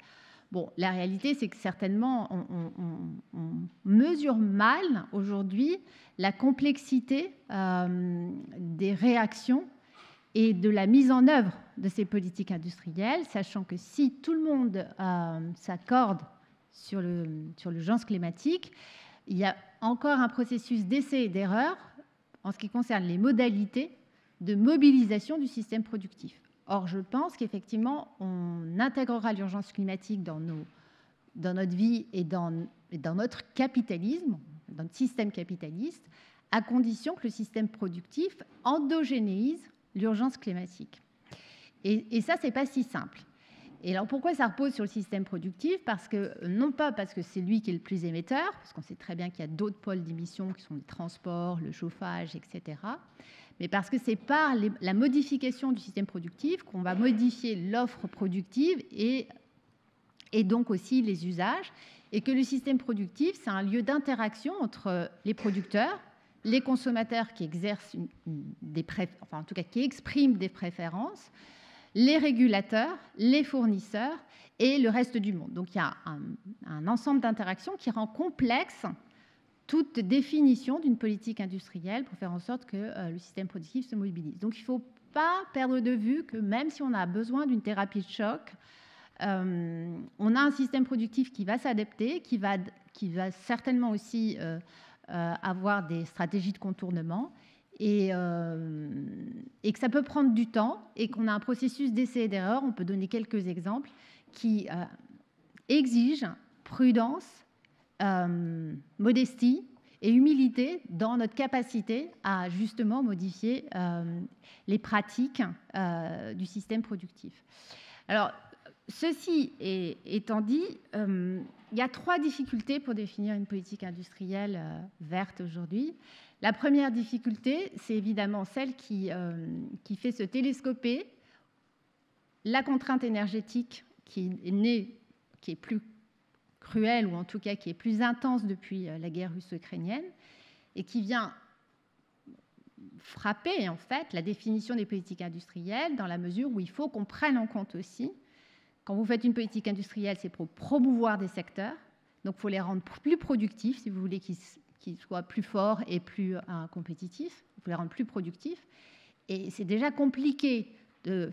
Bon, la réalité, c'est que certainement, on, on, on mesure mal aujourd'hui la complexité euh, des réactions et de la mise en œuvre de ces politiques industrielles, sachant que si tout le monde euh, s'accorde sur l'urgence climatique, il y a encore un processus d'essai et d'erreur en ce qui concerne les modalités de mobilisation du système productif. Or, je pense qu'effectivement, on intégrera l'urgence climatique dans, nos, dans notre vie et dans, et dans notre capitalisme, dans notre système capitaliste, à condition que le système productif endogénéise l'urgence climatique. Et, et ça, ce n'est pas si simple. Et alors, pourquoi ça repose sur le système productif? Parce que, non pas parce que c'est lui qui est le plus émetteur, parce qu'on sait très bien qu'il y a d'autres pôles d'émission qui sont les transports, le chauffage, et cetera, mais parce que c'est par les, la modification du système productif qu'on va modifier l'offre productive et, et donc aussi les usages, et que le système productif, c'est un lieu d'interaction entre les producteurs, les consommateurs qui exercent une, des pré, enfin en tout cas qui expriment des préférences, les régulateurs, les fournisseurs et le reste du monde. Donc il y a un, un ensemble d'interactions qui rend complexe toute définition d'une politique industrielle pour faire en sorte que euh, le système productif se mobilise. Donc, il ne faut pas perdre de vue que même si on a besoin d'une thérapie de choc, euh, on a un système productif qui va s'adapter, qui va, qui va certainement aussi euh, euh, avoir des stratégies de contournement et, euh, et que ça peut prendre du temps et qu'on a un processus d'essai et d'erreur. On peut donner quelques exemples qui euh, exigent prudence, Euh, modestie et humilité dans notre capacité à justement modifier euh, les pratiques euh, du système productif. Alors, ceci est, étant dit, euh, il y a trois difficultés pour définir une politique industrielle euh, verte aujourd'hui. La première difficulté, c'est évidemment celle qui, euh, qui fait se télescoper la contrainte énergétique qui est née, qui est plus cruelle ou en tout cas qui est plus intense depuis la guerre russo-ukrainienne et qui vient frapper en fait la définition des politiques industrielles dans la mesure où il faut qu'on prenne en compte aussi. Quand vous faites une politique industrielle, c'est pour promouvoir des secteurs, donc il faut les rendre plus productifs si vous voulez qu'ils qu'ils soient plus forts et plus hein, compétitifs, il faut les rendre plus productifs. Et c'est déjà compliqué de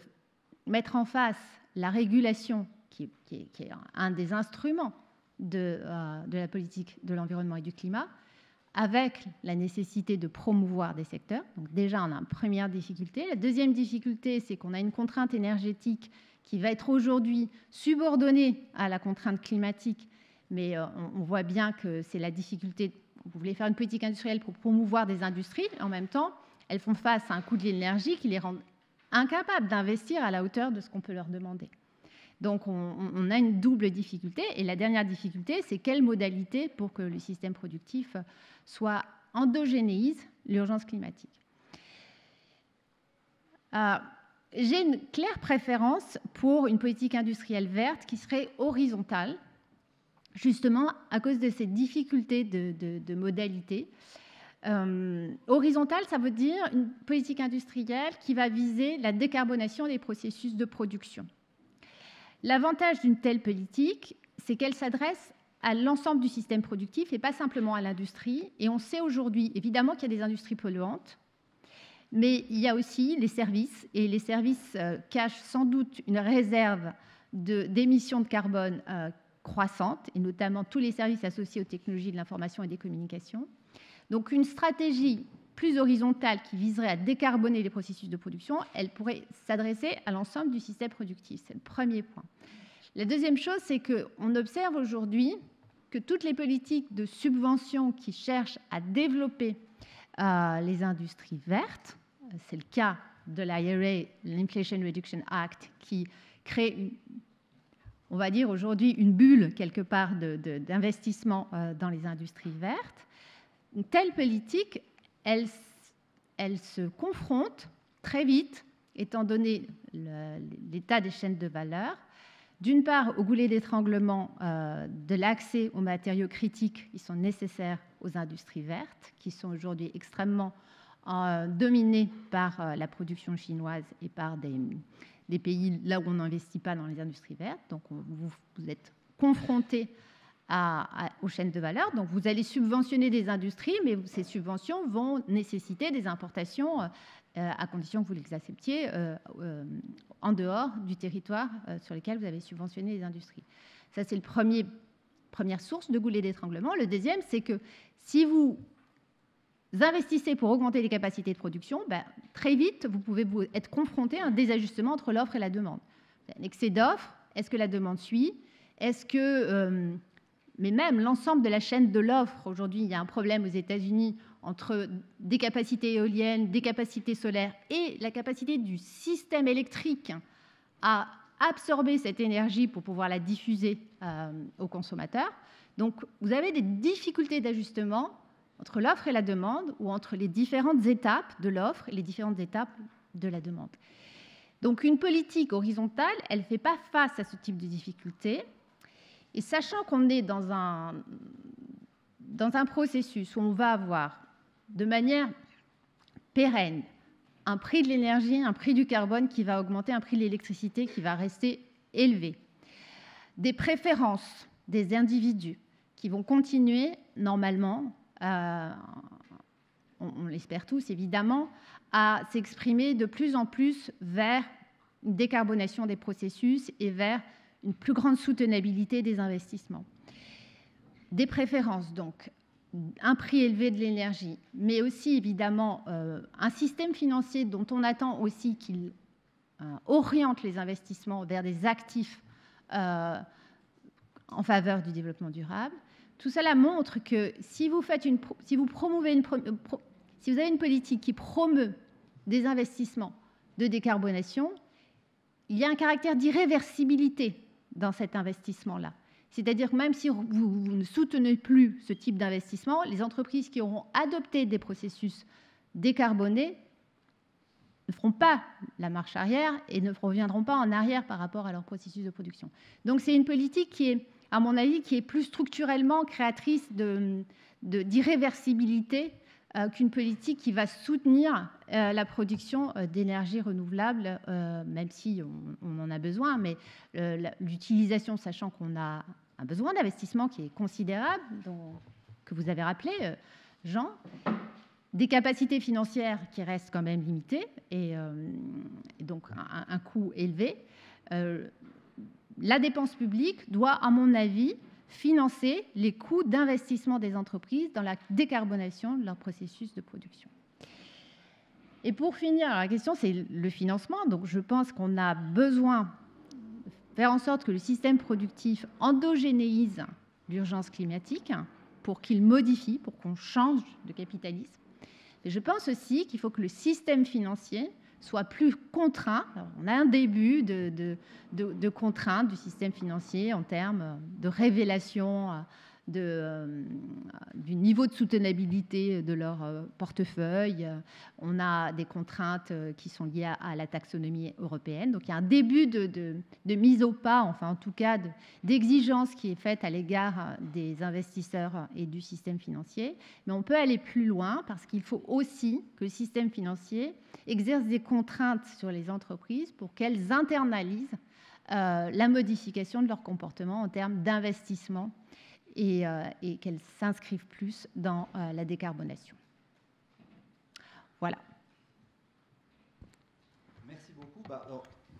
mettre en face la régulation qui est, qui est, qui est un des instruments De, euh, de la politique de l'environnement et du climat, avec la nécessité de promouvoir des secteurs. Donc déjà, on a une première difficulté. La deuxième difficulté, c'est qu'on a une contrainte énergétique qui va être aujourd'hui subordonnée à la contrainte climatique, mais euh, on, on voit bien que c'est la difficulté. Vous voulez faire une politique industrielle pour promouvoir des industries, en même temps, elles font face à un coût de l'énergie qui les rend incapables d'investir à la hauteur de ce qu'on peut leur demander. Donc, on, on a une double difficulté. Et la dernière difficulté, c'est quelle modalité pour que le système productif soit endogénéise l'urgence climatique. Euh, J'ai une claire préférence pour une politique industrielle verte qui serait horizontale, justement à cause de ces difficultés de, de, de modalité. Euh, horizontale, ça veut dire une politique industrielle qui va viser la décarbonation des processus de production. L'avantage d'une telle politique, c'est qu'elle s'adresse à l'ensemble du système productif et pas simplement à l'industrie. Et on sait aujourd'hui, évidemment, qu'il y a des industries polluantes, mais il y a aussi les services, et les services euh, cachent sans doute une réserve d'émissions de, de carbone euh, croissante, et notamment tous les services associés aux technologies de l'information et des communications. Donc une stratégie plus horizontale qui viserait à décarboner les processus de production, elle pourrait s'adresser à l'ensemble du système productif. C'est le premier point. La deuxième chose, c'est qu'on observe aujourd'hui que toutes les politiques de subvention qui cherchent à développer euh, les industries vertes, c'est le cas de l'I R A, l'Inflation Reduction Act, qui crée, une, on va dire aujourd'hui, une bulle quelque part d'investissement euh, dans les industries vertes. Une telle politique, elle, elle se confronte très vite, étant donné l'état des chaînes de valeur, d'une part au goulet d'étranglement euh, de l'accès aux matériaux critiques qui sont nécessaires aux industries vertes, qui sont aujourd'hui extrêmement euh, dominées par euh, la production chinoise et par des, des pays là où on n'investit pas dans les industries vertes. Donc on, vous, vous êtes confrontés À, à, aux chaînes de valeur. Donc, vous allez subventionner des industries, mais ces subventions vont nécessiter des importations, euh, à condition que vous les acceptiez, euh, euh, en dehors du territoire euh, sur lequel vous avez subventionné les industries. Ça, c'est la premier, première source de goulet d'étranglement. Le deuxième, c'est que si vous investissez pour augmenter les capacités de production, ben, très vite, vous pouvez vous être confronté à un désajustement entre l'offre et la demande. Un excès d'offres, est-ce que la demande suit? Est-ce que... Euh, Mais même l'ensemble de la chaîne de l'offre, aujourd'hui, il y a un problème aux États-Unis entre des capacités éoliennes, des capacités solaires et la capacité du système électrique à absorber cette énergie pour pouvoir la diffuser euh, aux consommateurs. Donc, vous avez des difficultés d'ajustement entre l'offre et la demande ou entre les différentes étapes de l'offre et les différentes étapes de la demande. Donc, une politique horizontale, elle ne fait pas face à ce type de difficultés. Et sachant qu'on est dans un, dans un processus où on va avoir de manière pérenne un prix de l'énergie, un prix du carbone qui va augmenter, un prix de l'électricité qui va rester élevé, des préférences des individus qui vont continuer normalement, euh, on, on l'espère tous évidemment, à s'exprimer de plus en plus vers une décarbonation des processus et vers une plus grande soutenabilité des investissements. Des préférences, donc, un prix élevé de l'énergie, mais aussi, évidemment, euh, un système financier dont on attend aussi qu'il euh, oriente les investissements vers des actifs euh, en faveur du développement durable. Tout cela montre que si vous, faites une pro si vous, promouvez une pro pro si vous avez une politique qui promeut des investissements de décarbonation, il y a un caractère d'irréversibilité dans cet investissement-là. C'est-à-dire que même si vous, vous ne soutenez plus ce type d'investissement, les entreprises qui auront adopté des processus décarbonés ne feront pas la marche arrière et ne reviendront pas en arrière par rapport à leur processus de production. Donc c'est une politique qui est, à mon avis, qui est plus structurellement créatrice de, de, d'irréversibilité euh, qu'une politique qui va soutenir euh, la production euh, d'énergie renouvelable, euh, même si on, on en a besoin, mais euh, l'utilisation, sachant qu'on a un besoin d'investissement qui est considérable, dont, que vous avez rappelé, euh, Jean, des capacités financières qui restent quand même limitées, et, euh, et donc un, un coût élevé. Euh, la dépense publique doit, à mon avis, financer les coûts d'investissement des entreprises dans la décarbonation de leur processus de production. Et pour finir, la question, c'est le financement. Donc, je pense qu'on a besoin de faire en sorte que le système productif endogénéise l'urgence climatique, pour qu'il modifie, pour qu'on change de capitalisme. Et je pense aussi qu'il faut que le système financier soit plus contraint. Alors, on a un début de, de, de, de contrainte du système financier en termes de révélation de, euh, du niveau de soutenabilité de leur euh, portefeuille. On a des contraintes qui sont liées à, à la taxonomie européenne. Donc, il y a un début de, de, de mise au pas, enfin en tout cas d'exigence qui est faite à l'égard des investisseurs et du système financier. Mais on peut aller plus loin parce qu'il faut aussi que le système financier exerce des contraintes sur les entreprises pour qu'elles internalisent euh, la modification de leur comportement en termes d'investissement et, euh, et qu'elles s'inscrivent plus dans euh, la décarbonation. Voilà. Merci beaucoup. Bah,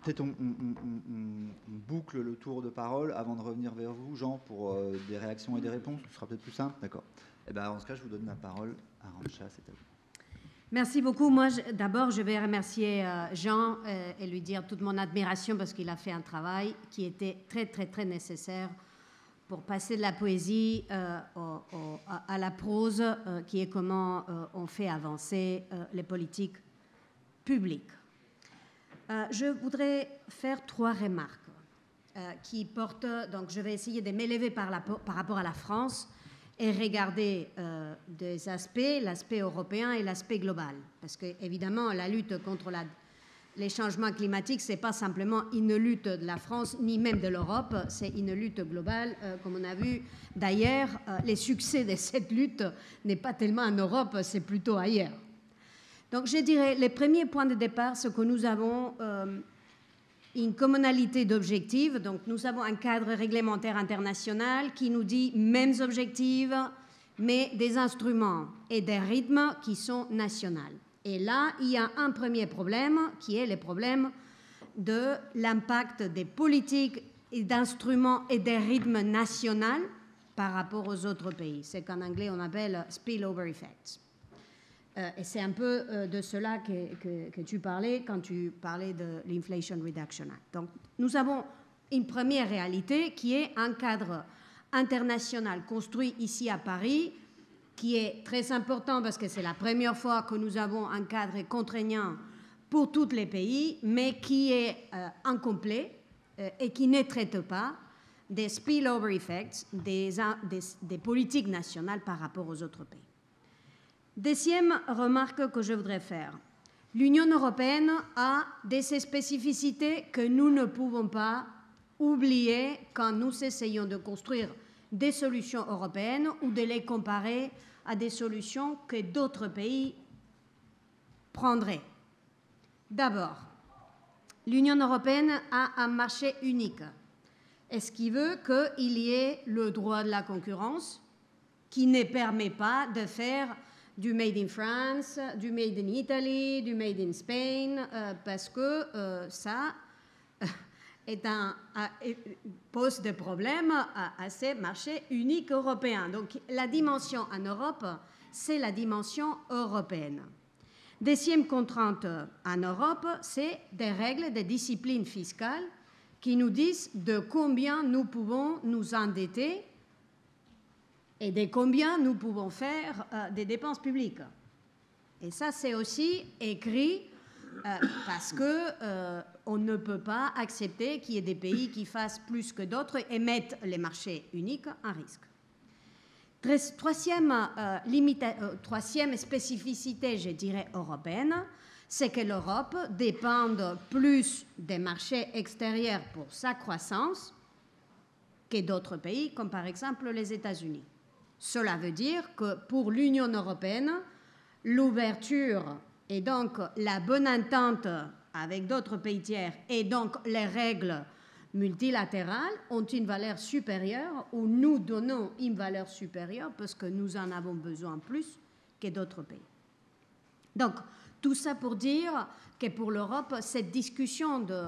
peut-être on, on, on, on boucle le tour de parole avant de revenir vers vous, Jean, pour euh, des réactions et des réponses. Ce sera peut-être plus simple. D'accord. Eh ben, en ce cas, je vous donne la parole à Arancha. C'est à vous. Merci beaucoup. Moi, d'abord, je vais remercier euh, Jean euh, et lui dire toute mon admiration parce qu'il a fait un travail qui était très, très, très nécessaire pour passer de la poésie euh, au, au, à la prose, euh, qui est comment euh, on fait avancer euh, les politiques publiques. Euh, je voudrais faire trois remarques euh, qui portent... Donc, je vais essayer de m'élever par, par rapport à la France et regarder euh, des aspects, l'aspect européen et l'aspect global. Parce que, évidemment, la lutte contre la, les changements climatiques, ce n'est pas simplement une lutte de la France, ni même de l'Europe, c'est une lutte globale, euh, comme on a vu. D'ailleurs, euh, les succès de cette lutte n'est pas tellement en Europe, c'est plutôt ailleurs. Donc, je dirais, les premiers points de départ, c'est que nous avons euh, une communalité d'objectifs. Donc, nous avons un cadre réglementaire international qui nous dit mêmes objectifs, mais des instruments et des rythmes qui sont nationaux. Et là, il y a un premier problème qui est le problème de l'impact des politiques et d'instruments et des rythmes nationaux par rapport aux autres pays. C'est qu'en anglais, on appelle « spillover effects ». Euh, et c'est un peu euh, de cela que, que, que tu parlais quand tu parlais de l'Inflation Reduction Act. Donc, nous avons une première réalité qui est un cadre international construit ici à Paris, qui est très important parce que c'est la première fois que nous avons un cadre contraignant pour tous les pays, mais qui est euh, incomplet euh, et qui ne traite pas des spillover effects des, des, des politiques nationales par rapport aux autres pays. Deuxième remarque que je voudrais faire. L'Union européenne a des spécificités que nous ne pouvons pas oublier quand nous essayons de construire des solutions européennes ou de les comparer à des solutions que d'autres pays prendraient. D'abord, l'Union européenne a un marché unique. Et ce qui veut qu'il y ait le droit de la concurrence qui ne permet pas de faire du Made in France, du Made in Italy, du Made in Spain, euh, parce que euh, ça est un, a, pose des problèmes à, à ces marchés uniques européens. Donc la dimension en Europe, c'est la dimension européenne. Deuxième contrainte en Europe, c'est des règles de discipline fiscale qui nous disent de combien nous pouvons nous endetter et de combien nous pouvons faire euh, des dépenses publiques. Et ça, c'est aussi écrit euh, parce qu'on euh, ne peut pas accepter qu'il y ait des pays qui fassent plus que d'autres et mettent les marchés uniques en risque. Troisième, euh, limita- euh, troisième spécificité, je dirais, européenne, c'est que l'Europe dépend plus des marchés extérieurs pour sa croissance que d'autres pays, comme par exemple les États-Unis. Cela veut dire que pour l'Union européenne, l'ouverture et donc la bonne entente avec d'autres pays tiers et donc les règles multilatérales ont une valeur supérieure ou nous donnons une valeur supérieure parce que nous en avons besoin plus que d'autres pays. Donc, tout ça pour dire que pour l'Europe, cette discussion de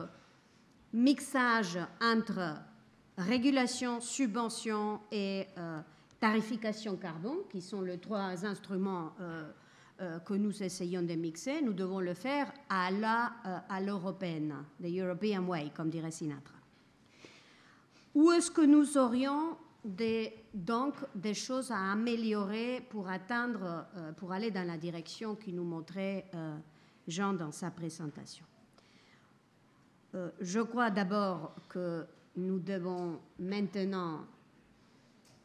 mixage entre régulation, subvention et... Euh, tarification carbone, qui sont les trois instruments euh, euh, que nous essayons de mixer, nous devons le faire à la, euh, à l'européenne, the European way, comme dirait Sinatra. Où est-ce que nous aurions des, donc des choses à améliorer pour atteindre, euh, pour aller dans la direction qui nous montrait euh, Jean dans sa présentation. Euh, je crois d'abord que nous devons maintenant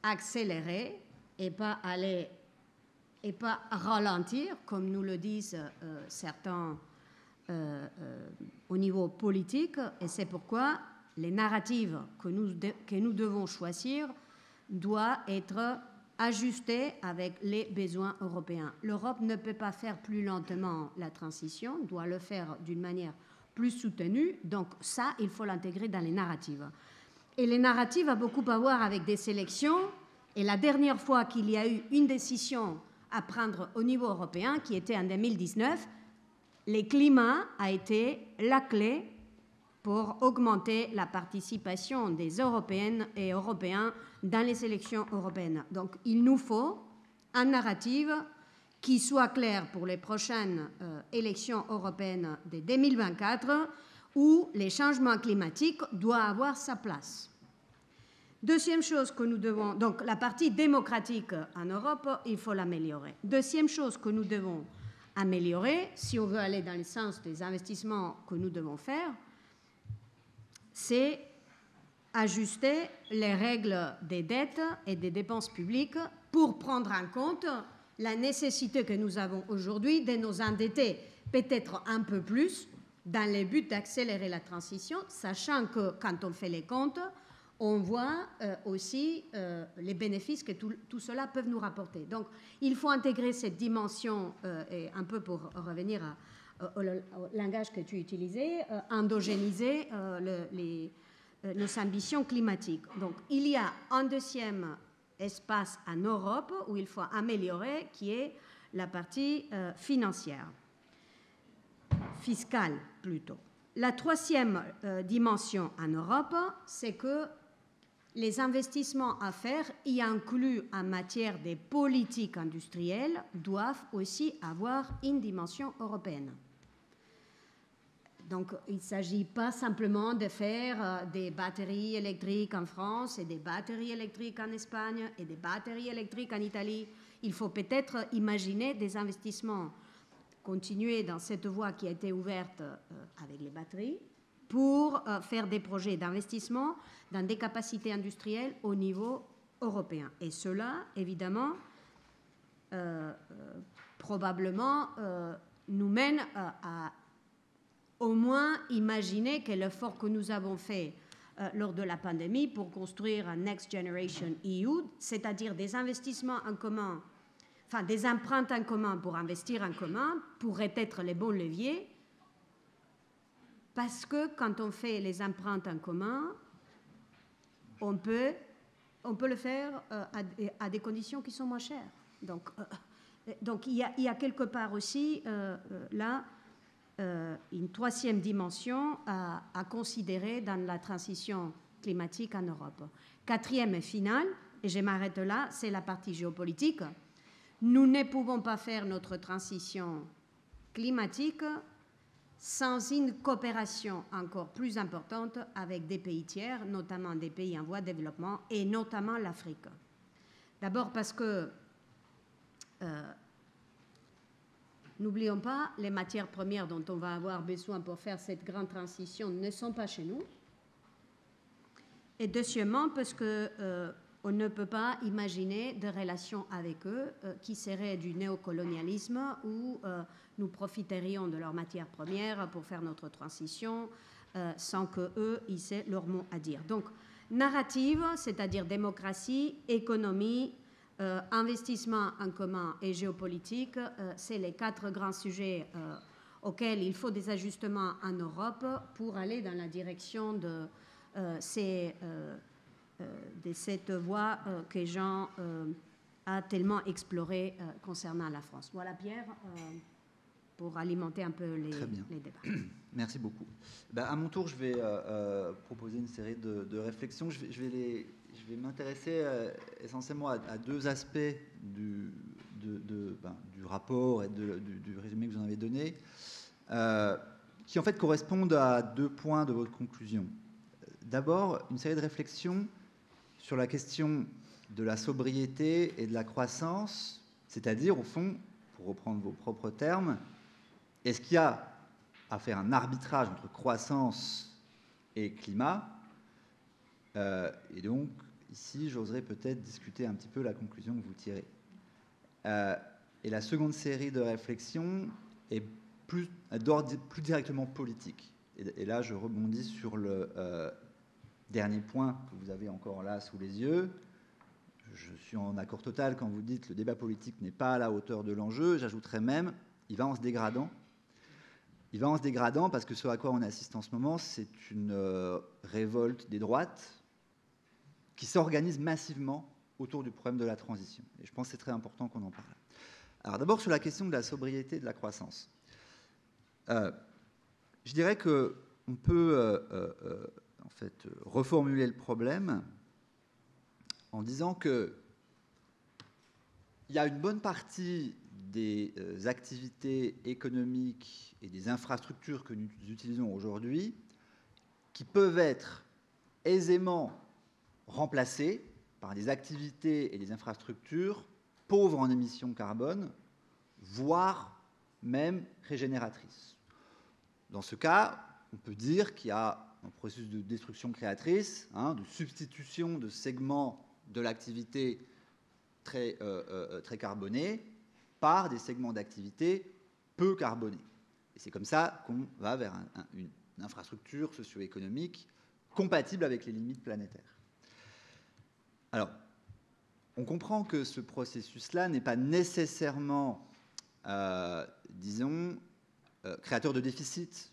accélérer et pas aller et pas ralentir, comme nous le disent euh, certains euh, euh, au niveau politique. Et c'est pourquoi les narratives que nous, de, que nous devons choisir doivent être ajustées avec les besoins européens. L'Europe ne peut pas faire plus lentement la transition, doit le faire d'une manière plus soutenue. Donc ça, il faut l'intégrer dans les narratives. Et les narratives ont beaucoup à voir avec des sélections. Et la dernière fois qu'il y a eu une décision à prendre au niveau européen, qui était en deux mille dix-neuf, le climat a été la clé pour augmenter la participation des Européennes et Européens dans les élections européennes. Donc, il nous faut un narratif qui soit clair pour les prochaines euh, élections européennes de deux mille vingt-quatre, où les changements climatiques doivent avoir sa place. Deuxième chose que nous devons... Donc, la partie démocratique en Europe, il faut l'améliorer. Deuxième chose que nous devons améliorer, si on veut aller dans le sens des investissements que nous devons faire, c'est ajuster les règles des dettes et des dépenses publiques pour prendre en compte la nécessité que nous avons aujourd'hui de nous endetter peut-être un peu plus dans le but d'accélérer la transition, sachant que quand on fait les comptes, on voit euh, aussi euh, les bénéfices que tout, tout cela peut nous rapporter. Donc, il faut intégrer cette dimension, euh, et un peu pour revenir à, au, au, au langage que tu utilisais, euh, endogéniser euh, le, les, euh, nos ambitions climatiques. Donc, il y a un deuxième espace en Europe où il faut améliorer, qui est la partie euh, financière, fiscale plutôt. La troisième euh, dimension en Europe, c'est que les investissements à faire, y inclus en matière des politiques industrielles, doivent aussi avoir une dimension européenne. Donc, il ne s'agit pas simplement de faire des batteries électriques en France et des batteries électriques en Espagne et des batteries électriques en Italie. Il faut peut-être imaginer des investissements, continuer dans cette voie qui a été ouverte avec les batteries, pour faire des projets d'investissement dans des capacités industrielles au niveau européen. Et cela, évidemment, euh, probablement euh, nous mène à, à au moins imaginer que l'effort que nous avons fait euh, lors de la pandémie pour construire un Next Generation E U, c'est-à-dire des investissements en commun, enfin des empreintes en commun pour investir en commun, pourraient être les bons leviers. Parce que quand on fait les empreintes en commun, on peut, on peut le faire euh, à, à des conditions qui sont moins chères. Donc, euh, donc il, y a, il y a quelque part aussi, euh, là, euh, une troisième dimension à, à considérer dans la transition climatique en Europe. Quatrième et finale, et je m'arrête là, c'est la partie géopolitique. Nous ne pouvons pas faire notre transition climatique sans une coopération encore plus importante avec des pays tiers, notamment des pays en voie de développement et notamment l'Afrique. D'abord parce que, euh, n'oublions pas, les matières premières dont on va avoir besoin pour faire cette grande transition ne sont pas chez nous. Et deuxièmement, parce que euh, on ne peut pas imaginer de relations avec eux euh, qui seraient du néocolonialisme où euh, nous profiterions de leurs matières premières pour faire notre transition euh, sans qu'eux, ils aient leur mot à dire. Donc, narrative, c'est-à-dire démocratie, économie, euh, investissement en commun et géopolitique, euh, c'est les quatre grands sujets euh, auxquels il faut des ajustements en Europe pour aller dans la direction de euh, ces... Euh, de cette voie euh, que Jean euh, a tellement explorée euh, concernant la France. Voilà, Pierre, euh, pour alimenter un peu les, les débats. Merci beaucoup. Ben, à mon tour, je vais euh, proposer une série de, de réflexions. Je vais, je vais, les, je vais m'intéresser euh, essentiellement à, à deux aspects du, de, de, ben, du rapport et de, du, du résumé que vous en avez donné, euh, qui en fait correspondent à deux points de votre conclusion. D'abord, une série de réflexions sur la question de la sobriété et de la croissance, c'est-à-dire, au fond, pour reprendre vos propres termes, est-ce qu'il y a à faire un arbitrage entre croissance et climat? euh, Et donc, ici, j'oserais peut-être discuter un petit peu la conclusion que vous tirez. Euh, et la seconde série de réflexions est plus, plus directement politique. Et, et là, je rebondis sur le euh, dernier point que vous avez encore là sous les yeux. Je suis en accord total quand vous dites que le débat politique n'est pas à la hauteur de l'enjeu. J'ajouterais même, il va en se dégradant. Il va en se dégradant parce que ce à quoi on assiste en ce moment, c'est une euh, révolte des droites qui s'organise massivement autour du problème de la transition. Et je pense que c'est très important qu'on en parle. Alors d'abord, sur la question de la sobriété et de la croissance. Euh, je dirais qu'on peut euh, euh, en fait, reformuler le problème en disant qu'il y a une bonne partie des euh, activités économiques et des infrastructures que nous utilisons aujourd'hui qui peuvent être aisément remplacées par des activités et des infrastructures pauvres en émissions carbone, voire même régénératrices. Dans ce cas, on peut dire qu'il y a un processus de destruction créatrice, hein, de substitution de segments de l'activité très, euh, euh, très carbonée par des segments d'activité peu carbonés. Et c'est comme ça qu'on va vers un, un, une infrastructure socio-économique compatible avec les limites planétaires. Alors, on comprend que ce processus-là n'est pas nécessairement, euh, disons, euh, créateur de déficit.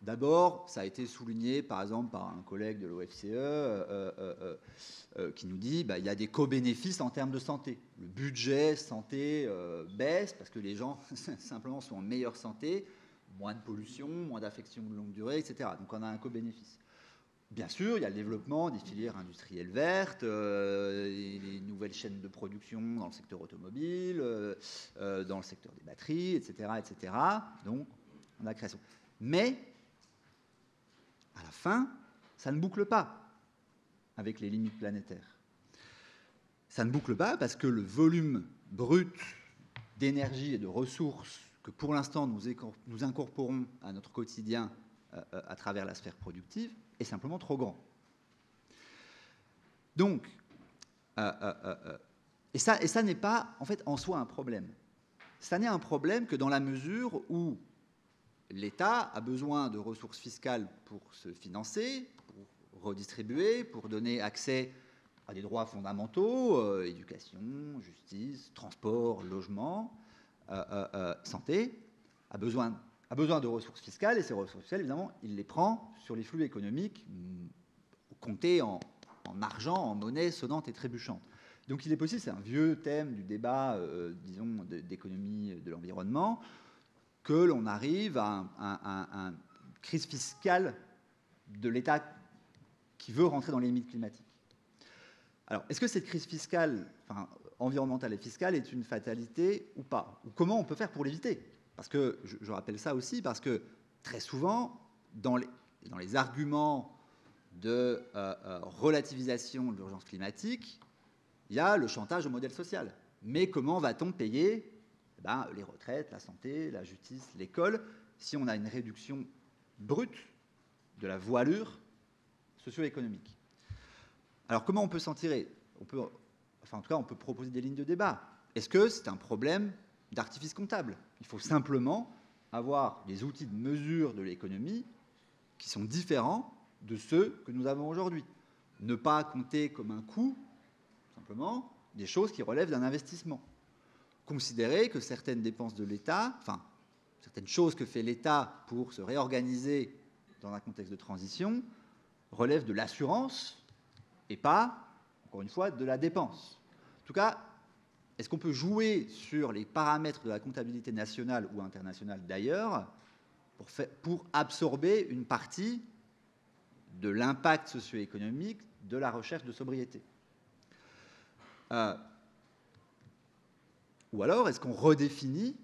D'abord, ça a été souligné, par exemple, par un collègue de l'O F C E euh, euh, euh, qui nous dit bah, il y a des co-bénéfices en termes de santé. Le budget santé euh, baisse parce que les gens, simplement, sont en meilleure santé, moins de pollution, moins d'affections de longue durée, et cetera. Donc, on a un co-bénéfice. Bien sûr, il y a le développement des filières industrielles vertes, euh, les nouvelles chaînes de production dans le secteur automobile, euh, euh, dans le secteur des batteries, et cetera, et cetera. Donc, on a création. Mais, à la fin, ça ne boucle pas avec les limites planétaires. Ça ne boucle pas parce que le volume brut d'énergie et de ressources que, pour l'instant, nous incorporons à notre quotidien euh, à travers la sphère productive, est simplement trop grand. Donc, euh, euh, euh, et ça, et ça n'est pas, en fait, en soi un problème. Ça n'est un problème que dans la mesure où l'État a besoin de ressources fiscales pour se financer, pour redistribuer, pour donner accès à des droits fondamentaux, euh, éducation, justice, transport, logement, euh, euh, euh, santé, a besoin... a besoin de ressources fiscales, et ces ressources fiscales, évidemment, il les prend sur les flux économiques comptés en, en argent, en monnaie sonnante et trébuchante. Donc il est possible, c'est un vieux thème du débat, euh, disons, d'économie de, de l'environnement, que l'on arrive à une un, un, un crise fiscale de l'État qui veut rentrer dans les limites climatiques. Alors, est-ce que cette crise fiscale, enfin, environnementale et fiscale, est une fatalité ou pas? Ou comment on peut faire pour l'éviter? Parce que, je rappelle ça aussi, parce que très souvent, dans les, dans les arguments de euh, euh, relativisation de l'urgence climatique, il y a le chantage au modèle social. Mais comment va-t-on payer eh ben, les retraites, la santé, la justice, l'école, si on a une réduction brute de la voilure socio-économique? Alors, comment on peut s'en tirer? On peut, enfin, en tout cas, on peut proposer des lignes de débat. Est-ce que c'est un problème d'artifice comptable? Il faut simplement avoir des outils de mesure de l'économie qui sont différents de ceux que nous avons aujourd'hui. Ne pas compter comme un coût, simplement, des choses qui relèvent d'un investissement. Considérer que certaines dépenses de l'État, enfin, certaines choses que fait l'État pour se réorganiser dans un contexte de transition, relèvent de l'assurance et pas, encore une fois, de la dépense. En tout cas, est-ce qu'on peut jouer sur les paramètres de la comptabilité nationale ou internationale d'ailleurs pour, pour absorber une partie de l'impact socio-économique de la recherche de sobriété? euh, Ou alors, est-ce qu'on redéfinit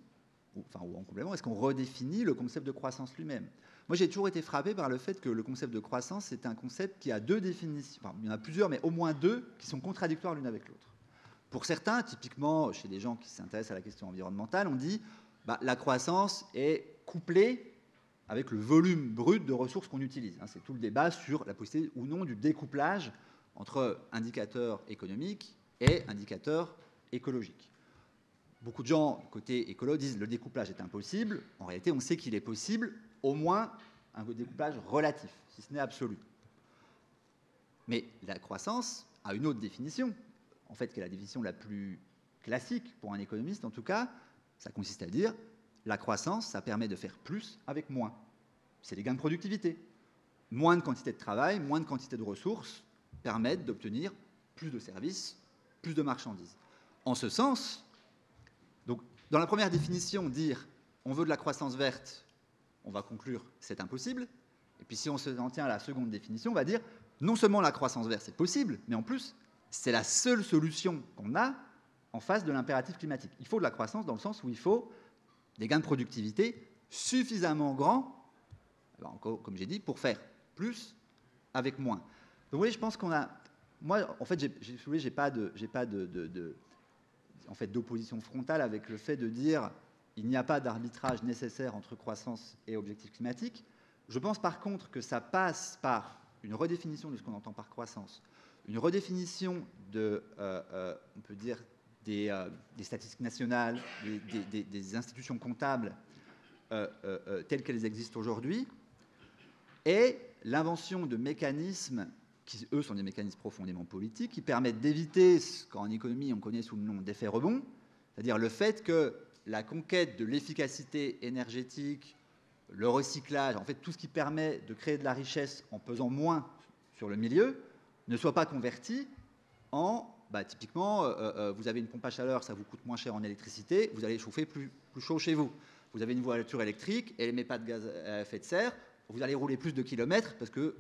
enfin, ou en complément, est-ce qu'on redéfinit le concept de croissance lui-même? Moi, j'ai toujours été frappé par le fait que le concept de croissance, c'est un concept qui a deux définitions. Enfin, il y en a plusieurs, mais au moins deux qui sont contradictoires l'une avec l'autre. Pour certains, typiquement chez les gens qui s'intéressent à la question environnementale, on dit bah, la croissance est couplée avec le volume brut de ressources qu'on utilise. C'est tout le débat sur la possibilité ou non du découplage entre indicateurs économiques et indicateurs écologiques. Beaucoup de gens, côté écolo, disent que le découplage est impossible. En réalité, on sait qu'il est possible, au moins un découplage relatif, si ce n'est absolu. Mais la croissance a une autre définition, en fait, qui est la définition la plus classique pour un économiste, en tout cas. Ça consiste à dire la croissance, ça permet de faire plus avec moins. C'est les gains de productivité. Moins de quantité de travail, moins de quantité de ressources permettent d'obtenir plus de services, plus de marchandises. En ce sens, donc, dans la première définition, dire on veut de la croissance verte, on va conclure c'est impossible. Et puis si on s'en tient à la seconde définition, on va dire non seulement la croissance verte c'est possible, mais en plus c'est la seule solution qu'on a en face de l'impératif climatique. Il faut de la croissance dans le sens où il faut des gains de productivité suffisamment grands, encore, comme j'ai dit, pour faire plus avec moins. Donc vous voyez, je pense qu'on a... Moi, en fait, je n'ai pas de, j'ai pas de, de, de, en fait, d'opposition frontale avec le fait de dire il n'y a pas d'arbitrage nécessaire entre croissance et objectifs climatiques. Je pense par contre que ça passe par une redéfinition de ce qu'on entend par croissance, une redéfinition de, euh, euh, on peut dire, Des, euh, des statistiques nationales, des, des, des, des institutions comptables euh, euh, euh, telles qu'elles existent aujourd'hui, et l'invention de mécanismes qui, eux, sont des mécanismes profondément politiques, qui permettent d'éviter ce qu'en économie on connaît sous le nom d'effet rebond, c'est-à-dire le fait que la conquête de l'efficacité énergétique, le recyclage, en fait tout ce qui permet de créer de la richesse en pesant moins sur le milieu, ne soit pas converti en... Bah, typiquement, euh, euh, vous avez une pompe à chaleur, ça vous coûte moins cher en électricité, vous allez chauffer plus, plus chaud chez vous. Vous avez une voiture électrique, elle n'émet pas de gaz à effet de serre, vous allez rouler plus de kilomètres parce qu'il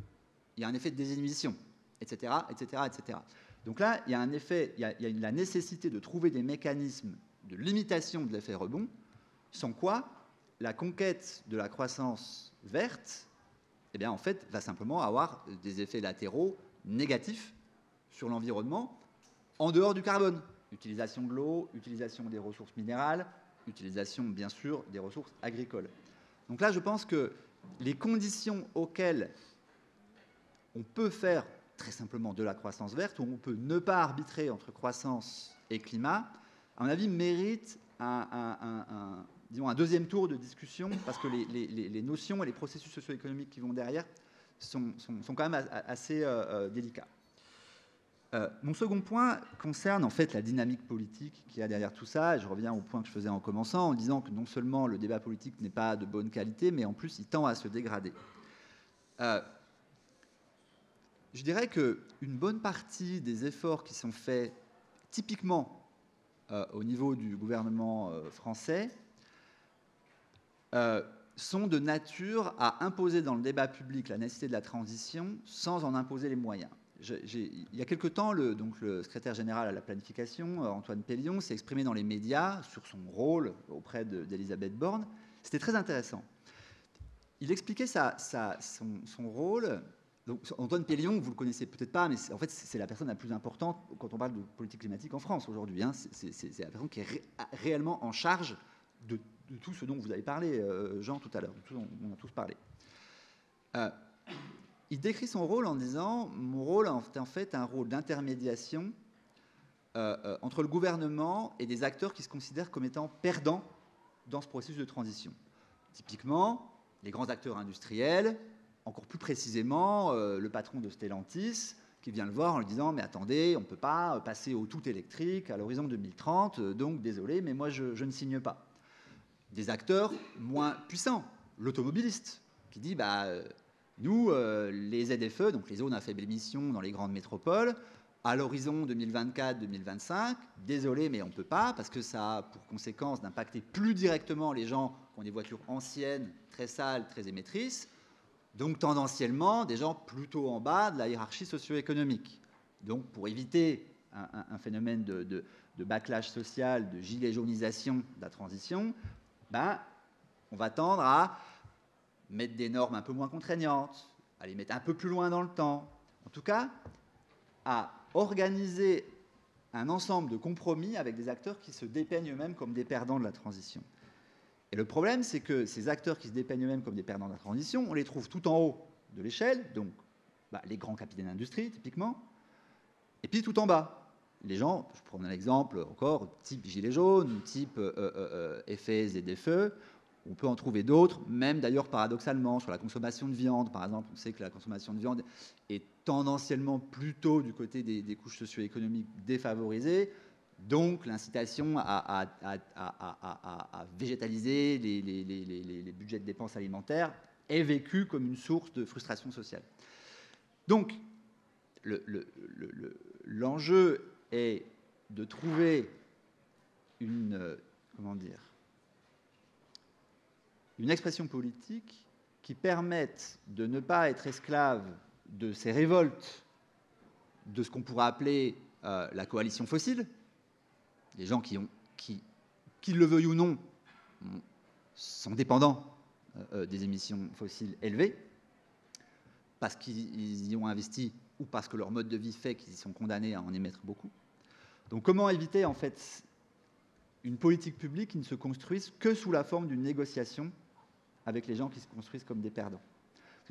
y a un effet de désémission, et cetera, et cetera, et cetera. Donc là, il y a un effet, il y a, y a la nécessité de trouver des mécanismes de limitation de l'effet rebond, sans quoi la conquête de la croissance verte, eh bien, en fait, va simplement avoir des effets latéraux négatifs sur l'environnement, en dehors du carbone, utilisation de l'eau, utilisation des ressources minérales, utilisation, bien sûr, des ressources agricoles. Donc là, je pense que les conditions auxquelles on peut faire très simplement de la croissance verte, où on peut ne pas arbitrer entre croissance et climat, à mon avis, méritent un, un, un, un, disons un deuxième tour de discussion, parce que les, les, les notions et les processus socio-économiques qui vont derrière sont, sont, sont quand même assez euh, délicats. Euh, mon second point concerne en fait la dynamique politique qu'il y a derrière tout ça. Et je reviens au point que je faisais en commençant, en disant que non seulement le débat politique n'est pas de bonne qualité, mais en plus il tend à se dégrader. Euh, je dirais qu'une bonne partie des efforts qui sont faits typiquement euh, au niveau du gouvernement euh, français euh, sont de nature à imposer dans le débat public la nécessité de la transition sans en imposer les moyens. Je, il y a quelque temps, le, donc le secrétaire général à la planification, Antoine Pellion, s'est exprimé dans les médias sur son rôle auprès d'Elisabeth de, Borne. C'était très intéressant. Il expliquait sa, sa, son, son rôle. Donc, Antoine Pellion, vous le connaissez peut-être pas, mais en fait, c'est la personne la plus importante quand on parle de politique climatique en France aujourd'hui. Hein. C'est la personne qui est ré, réellement en charge de, de tout ce dont vous avez parlé, euh, Jean, tout à l'heure. On, on a tous parlé. Euh, Il décrit son rôle en disant « Mon rôle est en fait un rôle d'intermédiation euh, euh, entre le gouvernement et des acteurs qui se considèrent comme étant perdants dans ce processus de transition. » Typiquement, les grands acteurs industriels, encore plus précisément euh, le patron de Stellantis, qui vient le voir en lui disant « Mais attendez, on ne peut pas passer au tout électrique à l'horizon deux mille trente, donc désolé, mais moi je, je ne signe pas. » Des acteurs moins puissants, l'automobiliste, qui dit « Bah... Euh, Nous, euh, les Z F E, donc les zones à faible émission dans les grandes métropoles, à l'horizon deux mille vingt-quatre deux mille vingt-cinq, désolé, mais on ne peut pas, parce que ça a pour conséquence d'impacter plus directement les gens qui ont des voitures anciennes, très sales, très émettrices, donc tendanciellement des gens plutôt en bas de la hiérarchie socio-économique. Donc pour éviter un, un, un phénomène de, de, de backlash social, de gilet jaunisation de la transition, ben, on va tendre à mettre des normes un peu moins contraignantes, à les mettre un peu plus loin dans le temps, en tout cas à organiser un ensemble de compromis avec des acteurs qui se dépeignent eux-mêmes comme des perdants de la transition. Et le problème, c'est que ces acteurs qui se dépeignent eux-mêmes comme des perdants de la transition, on les trouve tout en haut de l'échelle, donc bah, les grands capitaines d'industrie, typiquement, et puis tout en bas. Les gens, je prends un exemple encore, type gilet jaune, type euh, euh, effets et Z F E, on peut en trouver d'autres, même d'ailleurs paradoxalement, sur la consommation de viande, par exemple, on sait que la consommation de viande est tendanciellement plutôt du côté des, des couches socio-économiques défavorisées, donc l'incitation à, à, à, à, à, à végétaliser les, les, les, les, les budgets de dépenses alimentaires est vécue comme une source de frustration sociale. Donc, le, le, le, le, l'enjeu est de trouver une, comment dire, une expression politique qui permette de ne pas être esclave de ces révoltes, de ce qu'on pourrait appeler euh, la coalition fossile, les gens qui, ont, qui, qu'ils le veuillent ou non, sont dépendants euh, des émissions fossiles élevées, parce qu'ils y ont investi ou parce que leur mode de vie fait qu'ils y sont condamnés à en émettre beaucoup. Donc comment éviter en fait une politique publique qui ne se construise que sous la forme d'une négociation avec les gens qui se construisent comme des perdants?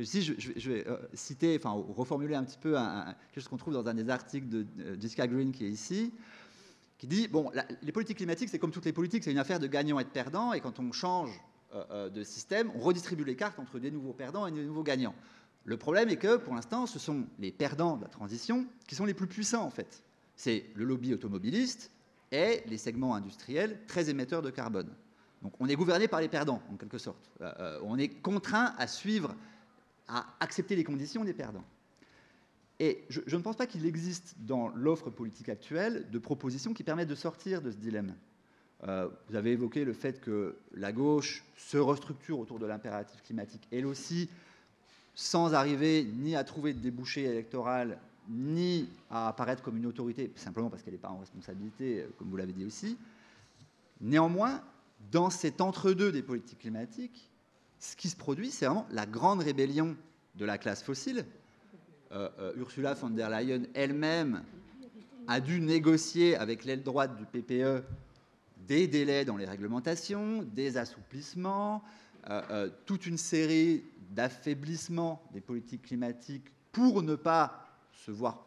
Si je, je, je vais euh, citer, enfin reformuler un petit peu un, un, quelque chose qu'on trouve dans un des articles de euh, Jessica Green qui est ici, qui dit, bon, la, les politiques climatiques, c'est comme toutes les politiques, c'est une affaire de gagnants et de perdants, et quand on change euh, de système, on redistribue les cartes entre des nouveaux perdants et des nouveaux gagnants. Le problème est que, pour l'instant, ce sont les perdants de la transition qui sont les plus puissants, en fait. C'est le lobby automobiliste et les segments industriels très émetteurs de carbone. Donc on est gouverné par les perdants, en quelque sorte. Euh, on est contraint à suivre, à accepter les conditions des perdants. Et je, je ne pense pas qu'il existe dans l'offre politique actuelle de propositions qui permettent de sortir de ce dilemme. Euh, vous avez évoqué le fait que la gauche se restructure autour de l'impératif climatique, elle aussi, sans arriver ni à trouver de débouché électoral, ni à apparaître comme une autorité, simplement parce qu'elle n'est pas en responsabilité, comme vous l'avez dit aussi. Néanmoins, dans cet entre-deux des politiques climatiques, ce qui se produit, c'est vraiment la grande rébellion de la classe fossile. Euh, euh, Ursula von der Leyen elle-même a dû négocier avec l'aile droite du P P E des délais dans les réglementations, des assouplissements, euh, euh, toute une série d'affaiblissement des politiques climatiques pour ne pas se voir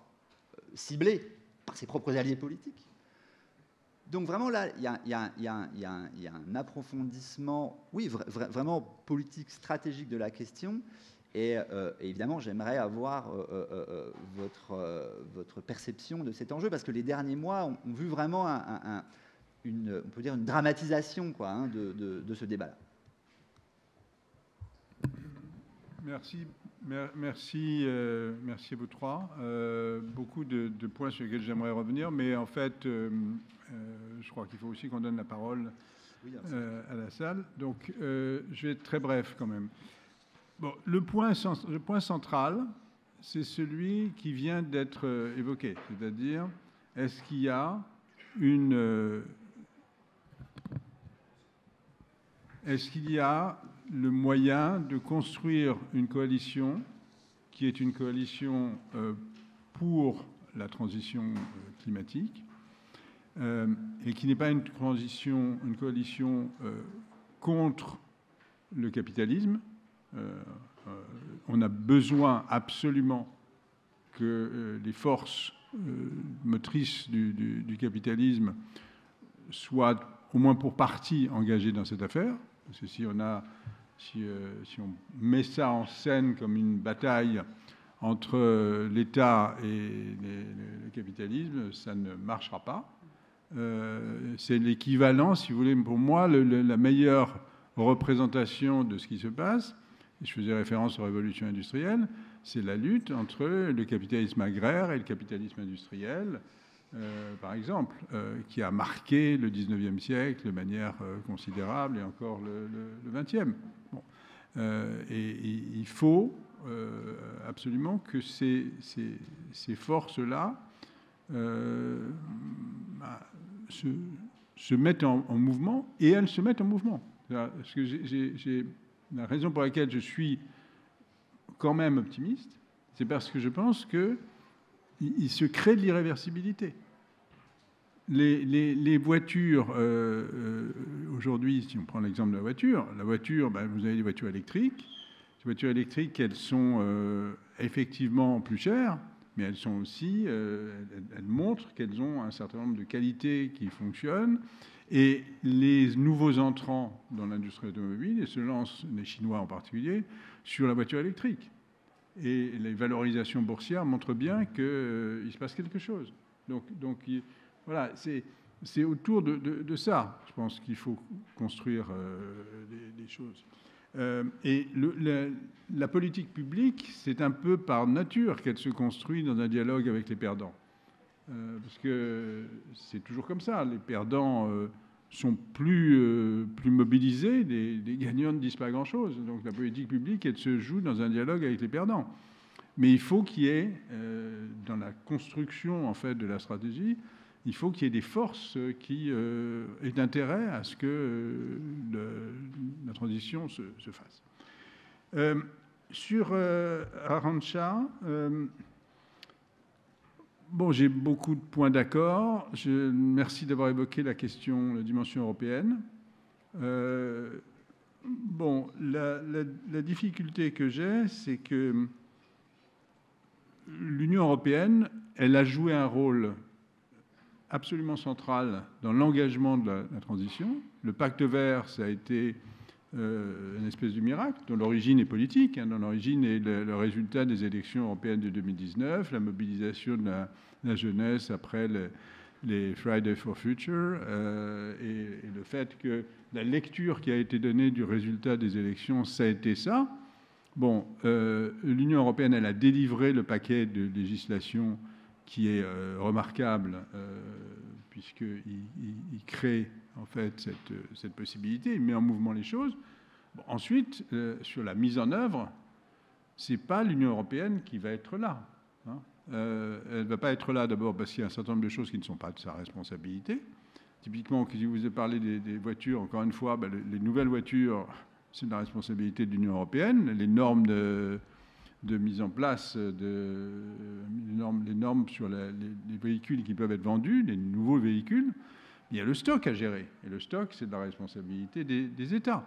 ciblé par ses propres alliés politiques. Donc vraiment là, il y a, y a, y a, y a, y a un approfondissement, oui, vra- vra- vraiment politique, stratégique de la question. Et euh, évidemment, j'aimerais avoir euh, euh, euh, votre, euh, votre perception de cet enjeu, parce que les derniers mois ont, ont vu vraiment un, un, un, une, on peut dire une dramatisation quoi, hein, de, de, de ce débat-là. Merci, merci, euh, merci à vous trois. Euh, beaucoup de, de points sur lesquels j'aimerais revenir, mais en fait, euh, euh, je crois qu'il faut aussi qu'on donne la parole euh, à la salle. Donc, euh, je vais être très bref quand même. Bon, le point, le point central, c'est celui qui vient d'être euh, évoqué, c'est-à-dire, est-ce qu'il y a une... Euh, est-ce qu'il y a... le moyen de construire une coalition qui est une coalition euh, pour la transition euh, climatique euh, et qui n'est pas une, transition, une coalition euh, contre le capitalisme. Euh, euh, on a besoin absolument que euh, les forces euh, motrices du, du, du capitalisme soient au moins pour partie engagées dans cette affaire. Parce que si on a Si, euh, si on met ça en scène comme une bataille entre euh, l'État et les, le capitalisme, ça ne marchera pas. Euh, c'est l'équivalent, si vous voulez, pour moi, le, le, la meilleure représentation de ce qui se passe, et je faisais référence aux révolutions industrielles, c'est la lutte entre le capitalisme agraire et le capitalisme industriel, euh, par exemple, euh, qui a marqué le dix-neuvième siècle de manière euh, considérable et encore le, le, le vingtième. Bon. Euh, et, et il faut euh, absolument que ces, ces, ces forces-là euh, bah, se, se mettent en, en mouvement, et elles se mettent en mouvement. Là, ce que j'ai, j'ai, j'ai, la raison pour laquelle je suis quand même optimiste, c'est parce que je pense qu'il se crée de l'irréversibilité. Les, les, les voitures, euh, euh, aujourd'hui, si on prend l'exemple de la voiture, la voiture, ben, vous avez des voitures électriques. Ces voitures électriques, elles sont euh, effectivement plus chères, mais elles sont aussi, euh, elles, elles montrent qu'elles ont un certain nombre de qualités qui fonctionnent. Et les nouveaux entrants dans l'industrie automobile, et se lancent, les Chinois en particulier, sur la voiture électrique. Et les valorisations boursières montrent bien qu'il euh, se passe quelque chose. Donc, donc voilà, c'est, c'est autour de, de, de ça, je pense, qu'il faut construire euh, des, des choses. Euh, et le, la, la politique publique, c'est un peu par nature qu'elle se construit dans un dialogue avec les perdants. Euh, parce que c'est toujours comme ça. Les perdants euh, sont plus, euh, plus mobilisés, les, les gagnants ne disent pas grand-chose. Donc la politique publique, elle se joue dans un dialogue avec les perdants. Mais il faut qu'il y ait, euh, dans la construction en fait, de la stratégie, il faut qu'il y ait des forces qui euh, aient intérêt à ce que euh, le, la transition se, se fasse. Euh, sur euh, Arancha, euh, bon, j'ai beaucoup de points d'accord. Je, merci d'avoir évoqué la question, la dimension européenne. Euh, bon, la, la, la difficulté que j'ai, c'est que l'Union européenne, elle a joué un rôle absolument central dans l'engagement de la, la transition. Le pacte vert, ça a été euh, une espèce de miracle, dont l'origine est politique, hein, dont l'origine est le, le résultat des élections européennes de deux mille dix-neuf, la mobilisation de la, la jeunesse après le, les Friday for Future, euh, et, et le fait que la lecture qui a été donnée du résultat des élections, ça a été ça. Bon, euh, l'Union européenne, elle a délivré le paquet de législation qui est euh, remarquable, euh, puisqu'il il, il crée en fait cette, cette possibilité, il met en mouvement les choses. Bon, ensuite, euh, sur la mise en œuvre, ce n'est pas l'Union européenne qui va être là. Hein. Euh, elle ne va pas être là d'abord parce qu'il y a un certain nombre de choses qui ne sont pas de sa responsabilité. Typiquement, si vous avez parlé des, des voitures, encore une fois, ben, les, les nouvelles voitures, c'est de la responsabilité de l'Union européenne. Les normes de... de mise en place de normes, les normes sur la, les, les véhicules qui peuvent être vendus, les nouveaux véhicules, il y a le stock à gérer. Et le stock, c'est de la responsabilité des, des États.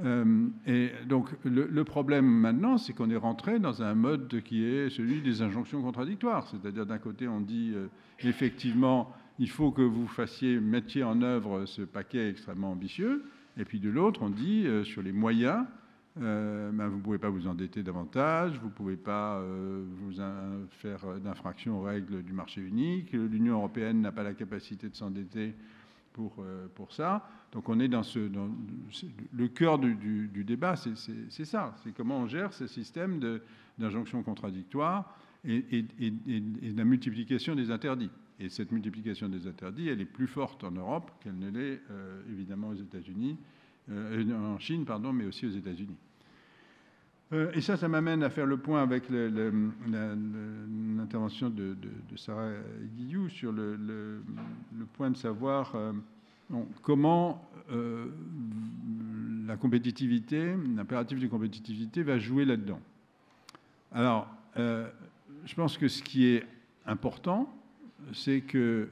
Euh, et donc, le, le problème maintenant, c'est qu'on est rentré dans un mode qui est celui des injonctions contradictoires. C'est-à-dire, d'un côté, on dit, euh, effectivement, il faut que vous fassiez, mettiez en œuvre ce paquet extrêmement ambitieux. Et puis, de l'autre, on dit, euh, sur les moyens... Euh, ben vous ne pouvez pas vous endetter davantage, vous ne pouvez pas euh, vous in, faire d'infraction aux règles du marché unique, l'Union européenne n'a pas la capacité de s'endetter pour, euh, pour ça. Donc on est dans, ce, dans le cœur du, du, du débat, c'est, c'est, c'est ça, c'est comment on gère ce système de, d'injonction contradictoire et, et, et, et, et la multiplication des interdits. Et cette multiplication des interdits, elle est plus forte en Europe qu'elle ne l'est euh, évidemment aux États-Unis. Euh, en Chine, pardon, mais aussi aux États-Unis. Euh, et ça, ça m'amène à faire le point avec le, le, la, le, l'intervention de, de, de Sarah Guillou sur le, le, le point de savoir euh, bon, comment euh, la compétitivité, l'impératif de compétitivité va jouer là-dedans. Alors, euh, je pense que ce qui est important, c'est que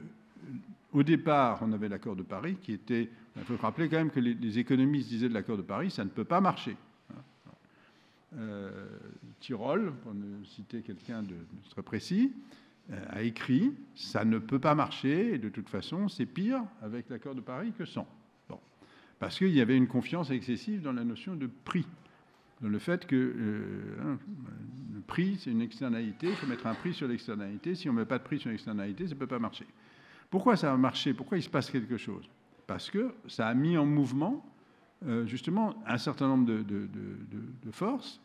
au départ, on avait l'accord de Paris qui était... Il faut rappeler quand même que les, les économistes disaient de l'accord de Paris, ça ne peut pas marcher. Euh, Tirole, pour ne citer quelqu'un de, de très précis, euh, a écrit « ça ne peut pas marcher et de toute façon, c'est pire avec l'accord de Paris que sans bon. ». Parce qu'il y avait une confiance excessive dans la notion de prix. Dans le fait que euh, hein, le prix, c'est une externalité, il faut mettre un prix sur l'externalité. Si on ne met pas de prix sur l'externalité, ça ne peut pas marcher. Pourquoi ça a marché? Pourquoi il se passe quelque chose? Parce que ça a mis en mouvement, euh, justement, un certain nombre de, de, de, de forces.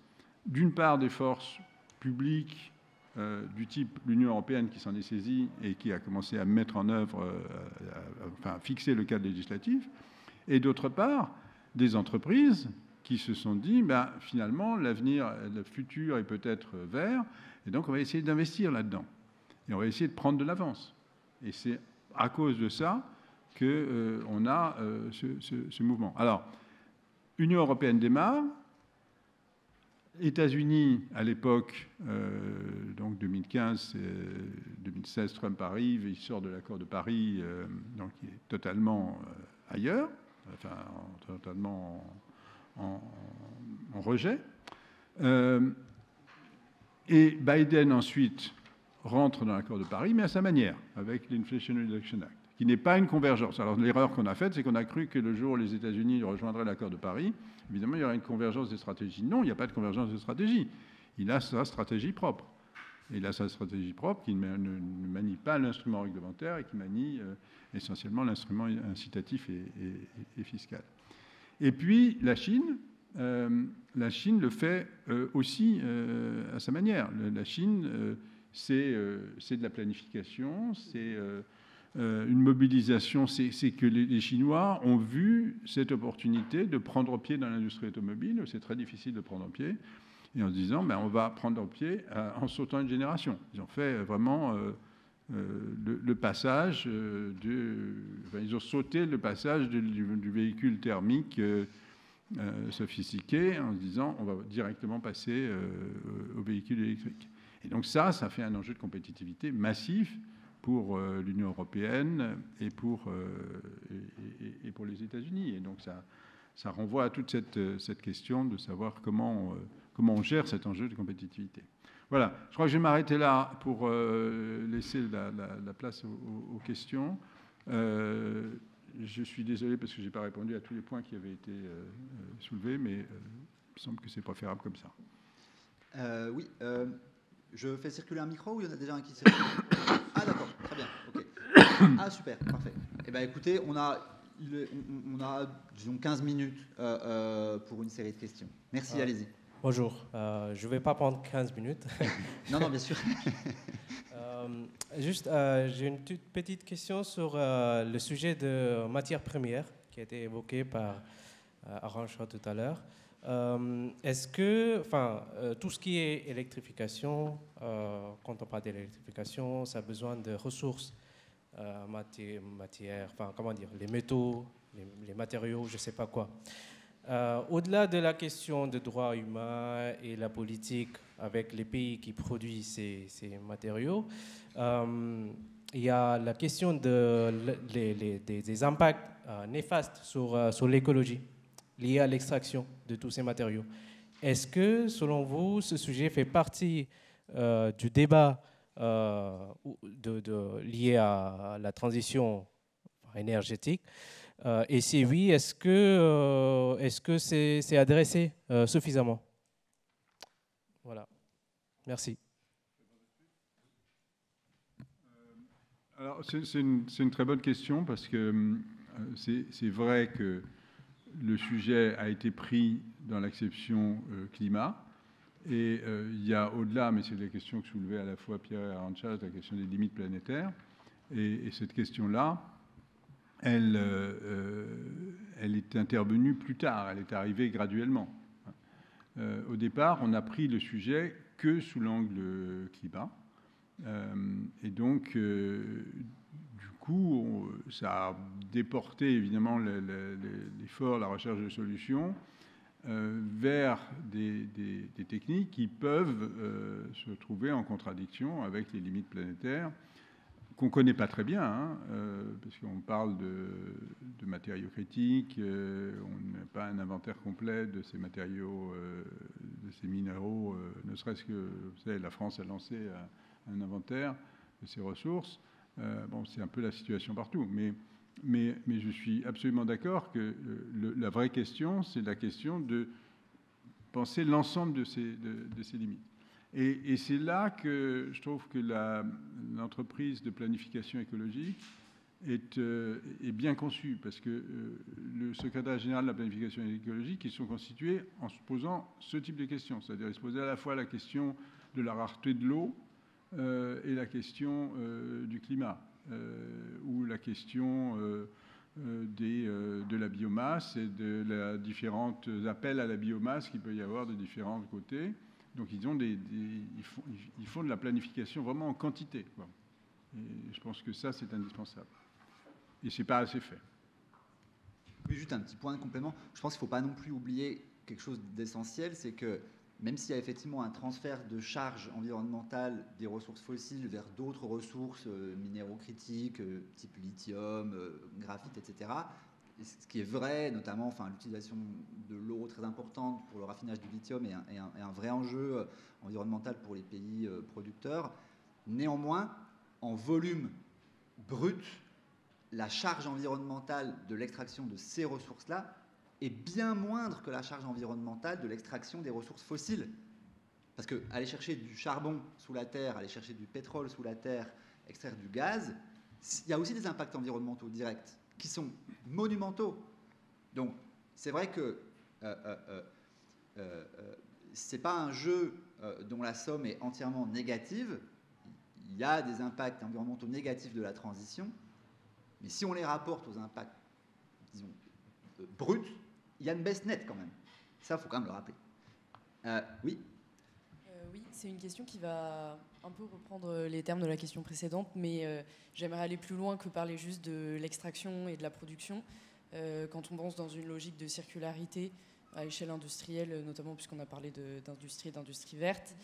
D'une part, des forces publiques euh, du type l'Union européenne qui s'en est saisie et qui a commencé à mettre en œuvre, euh, à, à, à, à fixer le cadre législatif. Et d'autre part, des entreprises qui se sont dit, ben, finalement, l'avenir, le futur est peut-être vert, et donc on va essayer d'investir là-dedans. Et on va essayer de prendre de l'avance. Et c'est à cause de ça qu'on euh, a euh, ce, ce, ce mouvement. Alors, Union européenne démarre, États-Unis, à l'époque, euh, donc deux mille quinze, euh, deux mille seize, Trump arrive, il sort de l'accord de Paris, euh, donc il est totalement euh, ailleurs, enfin, en, totalement en, en, en rejet. Euh, et Biden, ensuite, rentre dans l'accord de Paris, mais à sa manière, avec l'Inflation Reduction Act, qui n'est pas une convergence. Alors, l'erreur qu'on a faite, c'est qu'on a cru que le jour où les États-Unis rejoindraient l'accord de Paris, évidemment, il y aurait une convergence des stratégies. Non, il n'y a pas de convergence des stratégies. Il a sa stratégie propre. Et il a sa stratégie propre qui ne, ne, ne manie pas l'instrument réglementaire et qui manie euh, essentiellement l'instrument incitatif et, et, et fiscal. Et puis, la Chine... Euh, la Chine le fait euh, aussi euh, à sa manière. Le, la Chine, euh, c'est euh, de la planification, c'est euh, euh, une mobilisation. C'est que les, les Chinois ont vu cette opportunité de prendre pied dans l'industrie automobile. C'est très difficile de prendre pied. Et en se disant, ben, on va prendre pied à, en sautant une génération. Ils ont fait vraiment euh, euh, le, le passage euh, de... Enfin, ils ont sauté le passage de, du, du véhicule thermique euh, Euh, sophistiqué, en se disant on va directement passer euh, aux véhicules électriques. Et donc ça, ça fait un enjeu de compétitivité massif pour euh, l'Union européenne et pour, euh, et, et, et pour les États-Unis. Et donc ça, ça renvoie à toute cette, cette question de savoir comment, euh, comment on gère cet enjeu de compétitivité. Voilà, je crois que je vais m'arrêter là pour euh, laisser la, la, la place aux, aux questions. Euh, Je suis désolé parce que je n'ai pas répondu à tous les points qui avaient été euh, soulevés, mais euh, il me semble que c'est préférable comme ça. Euh, oui. Euh, je fais circuler un micro ou il y en a déjà un qui s'est... Ah d'accord, très bien. Okay. Ah super, parfait. Eh bien écoutez, on a, on a disons, quinze minutes euh, pour une série de questions. Merci, ah. Allez-y. Bonjour. Euh, je ne vais pas prendre quinze minutes. Non, non, bien sûr. Juste, euh, j'ai une toute petite question sur euh, le sujet de matières premières qui a été évoqué par euh, Arancha tout à l'heure. Est-ce euh, que, enfin, euh, tout ce qui est électrification, euh, quand on parle d'électrification, ça a besoin de ressources, euh, mati matières, enfin, comment dire, les métaux, les, les matériaux, je ne sais pas quoi. Euh, Au-delà de la question des droits humains et la politique avec les pays qui produisent ces, ces matériaux, euh, il y a la question de, les, les, des, des impacts euh, néfastes sur, euh, sur l'écologie liés à l'extraction de tous ces matériaux. Est-ce que, selon vous, ce sujet fait partie euh, du débat euh, de, de, lié à la transition énergétique ? Euh, et si oui, est-ce que euh, est-ce que c'est c'est adressé euh, suffisamment? Voilà. Merci. Alors c'est une, une très bonne question parce que euh, c'est vrai que le sujet a été pris dans l'acception euh, climat et euh, il y a au-delà, mais c'est la question que soulevait à la fois Pierre et Arancha, la question des limites planétaires et, et cette question-là. Elle, euh, elle est intervenue plus tard, elle est arrivée graduellement. Euh, au départ, on a pris le sujet que sous l'angle climat. Euh, et donc, euh, du coup, on, ça a déporté évidemment l'effort, la recherche de solutions euh, vers des, des, des techniques qui peuvent euh, se trouver en contradiction avec les limites planétaires, qu'on ne connaît pas très bien, hein, euh, parce qu'on parle de, de matériaux critiques, euh, on n'a pas un inventaire complet de ces matériaux, euh, de ces minéraux, euh, ne serait-ce que, vous savez, la France a lancé un, un inventaire de ses ressources. Euh, bon, c'est un peu la situation partout, mais, mais, mais je suis absolument d'accord que le, la vraie question, c'est la question de penser l'ensemble de ces, de, de ces limites. Et, et c'est là que je trouve que l'entreprise de planification écologique est, euh, est bien conçue, parce que euh, le secrétaire général de la planification écologique, ils sont constitués en se posant ce type de questions. C'est-à-dire, ils se posaient à la fois la question de la rareté de l'eau euh, et la question euh, du climat, euh, ou la question euh, des, euh, de la biomasse et de la différentes appels à la biomasse qu'il peut y avoir de différents côtés. Donc, ils, ont des, des, ils, font, ils font de la planification vraiment en quantité, quoi. Et je pense que ça, c'est indispensable. Et ce n'est pas assez fait. Oui, juste un petit point de complément. Je pense qu'il ne faut pas non plus oublier quelque chose d'essentiel, c'est que même s'il y a effectivement un transfert de charge environnementale des ressources fossiles vers d'autres ressources, euh, minéraux critiques, euh, type lithium, euh, graphite, et cetera, et ce qui est vrai, notamment enfin, l'utilisation de l'eau très importante pour le raffinage du lithium est un, est un, est un vrai enjeu environnemental pour les pays euh, producteurs. Néanmoins, en volume brut, la charge environnementale de l'extraction de ces ressources-là est bien moindre que la charge environnementale de l'extraction des ressources fossiles. Parce qu'aller chercher du charbon sous la terre, aller chercher du pétrole sous la terre, extraire du gaz, il y a aussi des impacts environnementaux directs qui sont monumentaux. Donc, c'est vrai que euh, euh, euh, euh, ce n'est pas un jeu euh, dont la somme est entièrement négative. Il y a des impacts environnementaux négatifs de la transition, mais si on les rapporte aux impacts, disons, euh, bruts, il y a une baisse nette quand même. Ça, il faut quand même le rappeler. Euh, oui euh, Oui, c'est une question qui va un peu reprendre les termes de la question précédente, mais euh, j'aimerais aller plus loin que parler juste de l'extraction et de la production. Euh, quand on pense dans une logique de circularité à échelle industrielle, notamment puisqu'on a parlé d'industrie et d'industrie verte,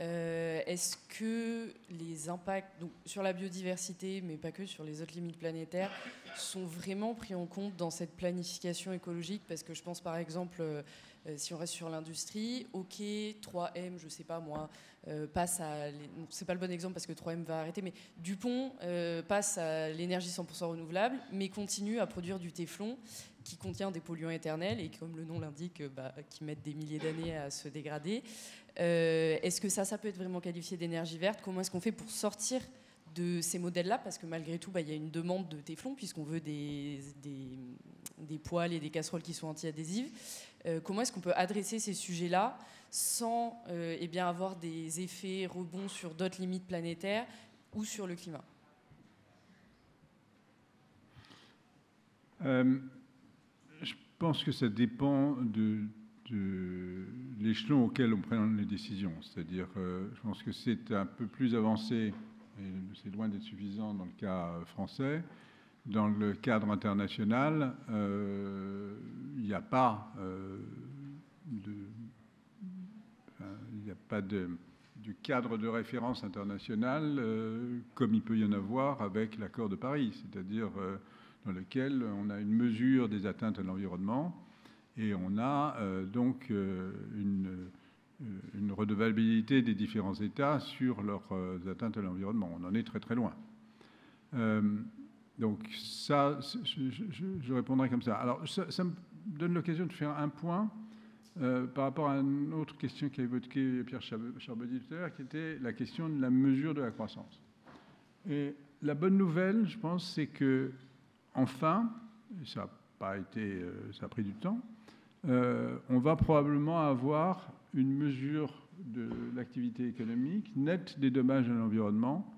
Euh, est-ce que les impacts donc, sur la biodiversité, mais pas que, sur les autres limites planétaires, sont vraiment pris en compte dans cette planification écologique? Parce que je pense par exemple, euh, si on reste sur l'industrie, OK, trois M, je sais pas moi, euh, passe à... Les... Bon, c'est pas le bon exemple parce que trois M va arrêter, mais Dupont euh, passe à l'énergie cent pour cent renouvelable, mais continue à produire du téflon qui contient des polluants éternels et comme le nom l'indique, bah, qui mettent des milliers d'années à se dégrader. Euh, est-ce que ça, ça peut être vraiment qualifié d'énergie verte? Comment est-ce qu'on fait pour sortir de ces modèles-là? Parce que malgré tout, bah, y a une demande de téflon puisqu'on veut des, des, des poêles et des casseroles qui sont anti-adhésives. Euh, comment est-ce qu'on peut adresser ces sujets-là sans euh, eh bien, avoir des effets rebonds sur d'autres limites planétaires ou sur le climat? euh... Je pense que ça dépend de, de l'échelon auquel on prend les décisions. C'est-à-dire, euh, je pense que c'est un peu plus avancé, et c'est loin d'être suffisant dans le cas français. Dans le cadre international, euh, il n'y a pas euh, de, enfin, il n'y a pas de, du cadre de référence international euh, comme il peut y en avoir avec l'accord de Paris. C'est-à-dire... Euh, dans lequel on a une mesure des atteintes à l'environnement et on a euh, donc euh, une, une redevabilité des différents États sur leurs euh, atteintes à l'environnement. On en est très très loin. Euh, donc ça, je, je, je répondrai comme ça. Alors ça, ça me donne l'occasion de faire un point euh, par rapport à une autre question qu'a évoquée Pierre Charbonnier tout à l'heure, qui était la question de la mesure de la croissance. Et la bonne nouvelle, je pense, c'est que enfin, ça a, pas été, ça a pris du temps, euh, on va probablement avoir une mesure de l'activité économique nette des dommages à l'environnement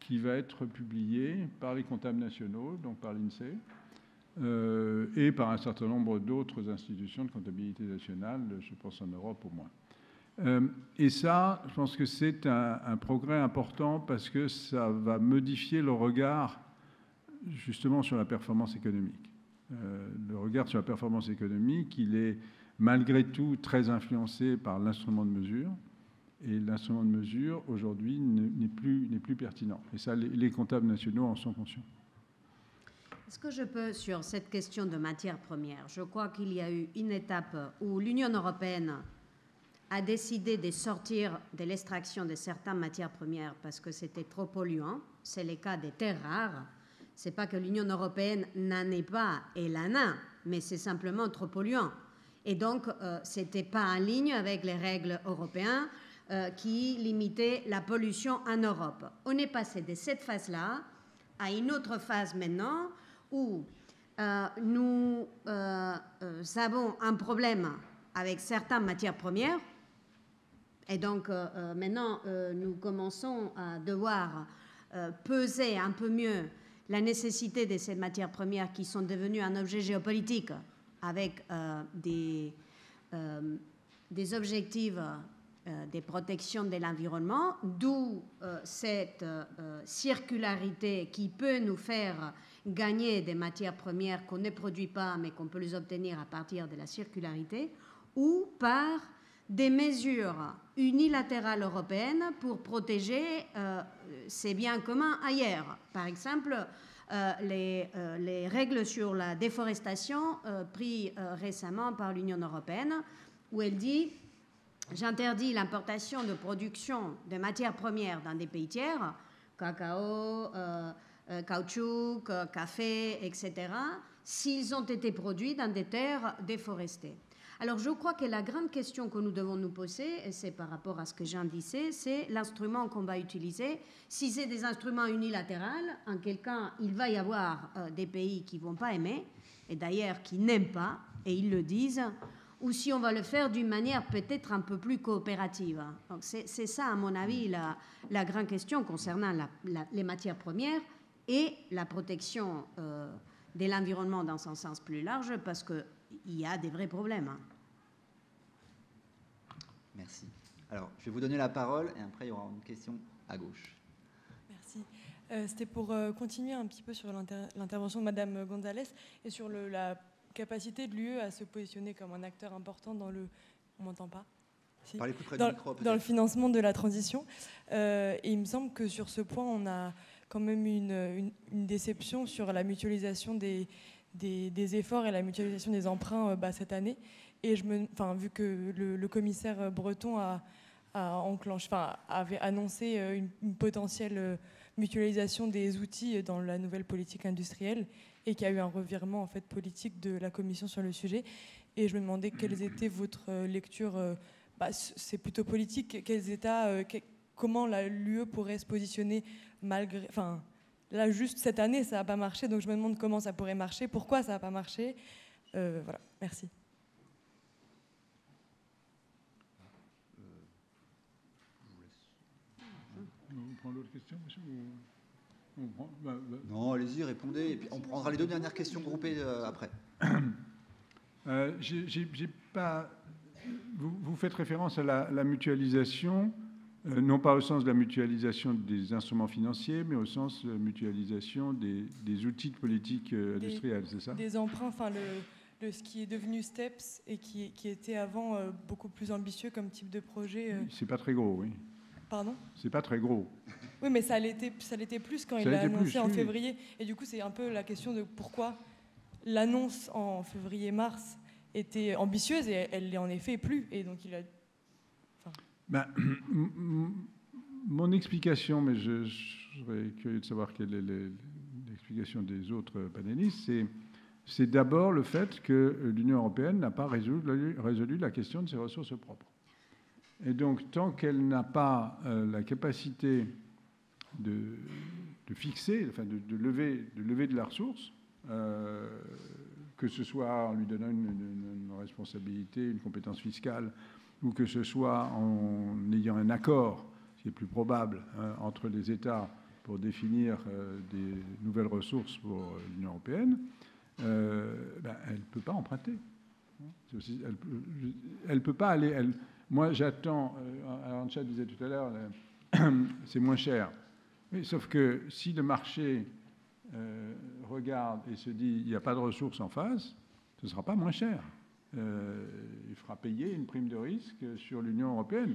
qui va être publiée par les comptables nationaux, donc par l'INSEE, euh, et par un certain nombre d'autres institutions de comptabilité nationale, je pense en Europe au moins. Euh, et ça, je pense que c'est un, un progrès important parce que ça va modifier le regard justement sur la performance économique. Euh, le regard sur la performance économique, il est malgré tout très influencé par l'instrument de mesure, et l'instrument de mesure, aujourd'hui, n'est plus, n'est plus pertinent. Et ça, les, les comptables nationaux en sont conscients. Est-ce que je peux, sur cette question de matières premières, je crois qu'il y a eu une étape où l'Union européenne a décidé de sortir de l'extraction de certaines matières premières parce que c'était trop polluant. C'est le cas des terres rares. Ce n'est pas que l'Union européenne n'en est pas, elle en a, mais c'est simplement trop polluant. Et donc, euh, ce n'était pas en ligne avec les règles européennes euh, qui limitaient la pollution en Europe. On est passé de cette phase-là à une autre phase maintenant où euh, nous euh, avons un problème avec certaines matières premières. Et donc, euh, maintenant, euh, nous commençons à devoir euh, peser un peu mieux la nécessité de ces matières premières qui sont devenues un objet géopolitique avec euh, des, euh, des objectifs euh, de protection de l'environnement, d'où euh, cette euh, circularité qui peut nous faire gagner des matières premières qu'on ne produit pas mais qu'on peut les obtenir à partir de la circularité, ou par des mesures unilatérales européennes pour protéger euh, ces biens communs ailleurs. Par exemple, euh, les, euh, les règles sur la déforestation euh, prises euh, récemment par l'Union européenne, où elle dit « J'interdis l'importation de production de matières premières dans des pays tiers, cacao, euh, euh, caoutchouc, euh, café, et cetera, s'ils ont été produits dans des terres déforestées. » Alors, je crois que la grande question que nous devons nous poser, et c'est par rapport à ce que Jean disait, c'est l'instrument qu'on va utiliser. Si c'est des instruments unilatéraux, en quelqu'un, il va y avoir euh, des pays qui ne vont pas aimer, et d'ailleurs qui n'aiment pas, et ils le disent, ou si on va le faire d'une manière peut-être un peu plus coopérative. Donc, c'est ça, à mon avis, la, la grande question concernant la, la, les matières premières et la protection euh, de l'environnement dans un sens plus large, parce que il y a des vrais problèmes. Merci. Alors, je vais vous donner la parole et après, il y aura une question à gauche. Merci. Euh, C'était pour euh, continuer un petit peu sur l'intervention de Madame González et sur le, la capacité de l'U E à se positionner comme un acteur important dans le... On m'entend pas si. Parlez plus près du micro, peut-être. Dans le financement de la transition. Euh, et il me semble que sur ce point, on a quand même une, une, une déception sur la mutualisation des... Des, des efforts et la mutualisation des emprunts euh, bah, cette année. Et je me, enfin, vu que le, le commissaire breton a, a enclenché, enfin, avait annoncé euh, une, une potentielle euh, mutualisation des outils dans la nouvelle politique industrielle et qu'il y a eu un revirement en fait politique de la Commission sur le sujet. Et je me demandais quelles étaient votre lecture. Euh, bah, c'est plutôt politique. Quels États, euh, que, comment l'U E pourrait se positionner malgré, enfin. Là, juste cette année, ça n'a pas marché, donc je me demande comment ça pourrait marcher, pourquoi ça n'a pas marché. Euh, voilà, merci. On prend l'autre question, monsieur, ou... on prend... bah, bah... Non, allez-y, répondez, et puis on prendra les deux dernières questions groupées euh, après. euh, j'ai pas... vous, vous faites référence à la, la mutualisation. Euh, non pas au sens de la mutualisation des instruments financiers, mais au sens de la mutualisation des, des outils de politique euh, industrielle, c'est ça? Des emprunts, enfin, le, le, ce qui est devenu STEPS et qui, qui était avant euh, beaucoup plus ambitieux comme type de projet. Euh... C'est pas très gros, oui. Pardon? C'est pas très gros. Oui, mais ça l'était plus quand ça il l'a annoncé plus, en oui. février. Et du coup, c'est un peu la question de pourquoi l'annonce en février-mars était ambitieuse et elle l'est en effet plus. Et donc, il a... Ben, mon explication, mais je, je serais curieux de savoir quelle est l'explication des autres panélistes, c'est d'abord le fait que l'Union européenne n'a pas résolu, résolu la question de ses ressources propres. Et donc, tant qu'elle n'a pas euh, la capacité de, de fixer, enfin de, de, lever, de lever de la ressource, euh, que ce soit en lui donnant une, une, une responsabilité, une compétence fiscale, ou que ce soit en ayant un accord, ce qui est plus probable, hein, entre les États pour définir euh, des nouvelles ressources pour l'Union européenne, euh, ben, elle ne peut pas emprunter. Aussi, elle ne peut pas aller... Elle, moi, j'attends... Euh, Arancha disait tout à l'heure, c'est moins cher. Oui, sauf que si le marché euh, regarde et se dit il n'y a pas de ressources en face, ce ne sera pas moins cher. Euh, il fera payer une prime de risque sur l'Union européenne.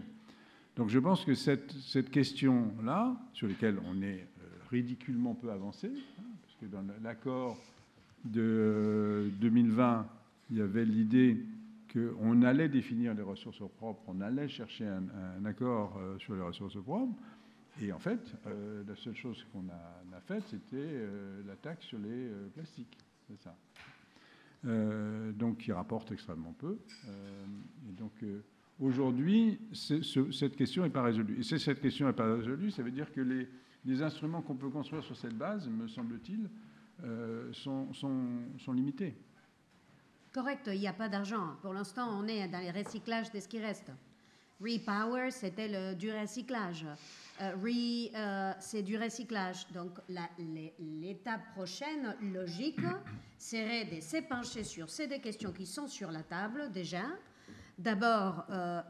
Donc je pense que cette, cette question-là, sur laquelle on est ridiculement peu avancé, hein, parce que dans l'accord de deux mille vingt, il y avait l'idée qu'on allait définir les ressources propres, on allait chercher un, un accord euh, sur les ressources propres, et en fait, euh, la seule chose qu'on a, a faite, c'était euh, la taxe sur les euh, plastiques. C'est ça. Euh, donc qui rapporte extrêmement peu. Euh, et donc euh, aujourd'hui, ce, cette question n'est pas résolue. Et si cette question n'est pas résolue, ça veut dire que les, les instruments qu'on peut construire sur cette base, me semble-t-il, euh, sont, sont, sont limités. Correct, il n'y a pas d'argent. Pour l'instant, on est dans les recyclages de ce qui reste. Repower, c'était du recyclage. Euh, re, euh, c'est du recyclage. Donc, l'étape prochaine, logique, serait de se pencher sur ces deux questions qui sont sur la table déjà. D'abord,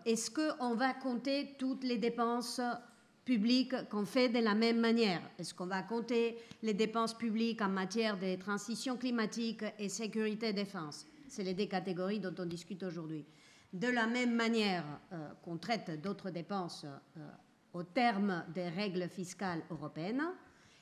est-ce euh, qu'on va compter toutes les dépenses publiques qu'on fait de la même manière. Est-ce qu'on va compter les dépenses publiques en matière de transition climatique et sécurité et défense? C'est les deux catégories dont on discute aujourd'hui. De la même manière euh, qu'on traite d'autres dépenses euh, au terme des règles fiscales européennes.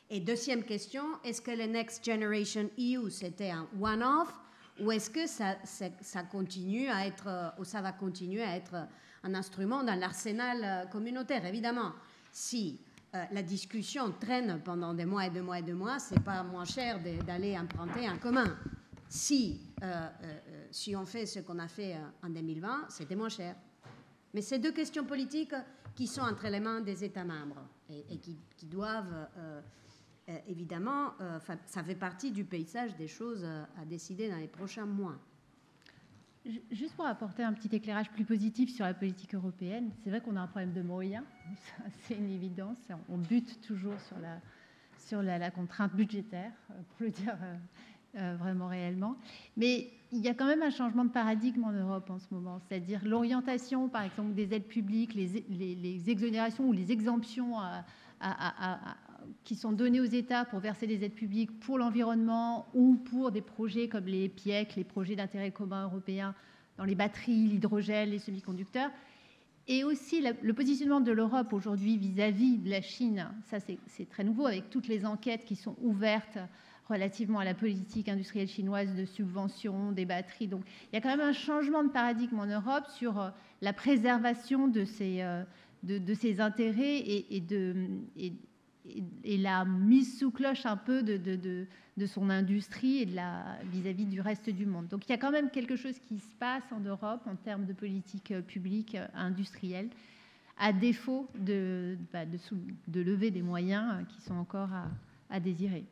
Et deuxième question, est-ce que le Next Generation E U, c'était un one-off ou est-ce que ça, ça, ça continue à être, ou ça va continuer à être un instrument dans l'arsenal communautaire? Évidemment, si euh, la discussion traîne pendant des mois et des mois et des mois, c'est pas moins cher d'aller emprunter un commun. Si, euh, euh, si on fait ce qu'on a fait en deux mille vingt, c'était moins cher. Mais c'est deux questions politiques qui sont entre les mains des États membres et, et qui, qui doivent, euh, euh, évidemment, euh, ça fait partie du paysage des choses à décider dans les prochains mois. Juste pour apporter un petit éclairage plus positif sur la politique européenne, c'est vrai qu'on a un problème de moyens, c'est une évidence, on bute toujours sur la, sur la, la contrainte budgétaire, pour le dire... Euh, Euh, vraiment réellement. Mais il y a quand même un changement de paradigme en Europe en ce moment, c'est-à-dire l'orientation, par exemple, des aides publiques, les, les, les exonérations ou les exemptions à, à, à, à, qui sont données aux États pour verser des aides publiques pour l'environnement ou pour des projets comme les P I E C, les projets d'intérêt commun européen dans les batteries, l'hydrogène, les semi-conducteurs. Et aussi la, le positionnement de l'Europe aujourd'hui vis-à-vis de la Chine, ça c'est très nouveau, avec toutes les enquêtes qui sont ouvertes relativement à la politique industrielle chinoise de subvention des batteries. Donc, il y a quand même un changement de paradigme en Europe sur la préservation de ces, de, de ces intérêts et, et, de, et, et la mise sous cloche un peu de, de, de, de son industrie et de la, vis-à-vis du reste du monde. Donc, il y a quand même quelque chose qui se passe en Europe en termes de politique publique industrielle, à défaut de, de, de lever des moyens qui sont encore à, à désirer.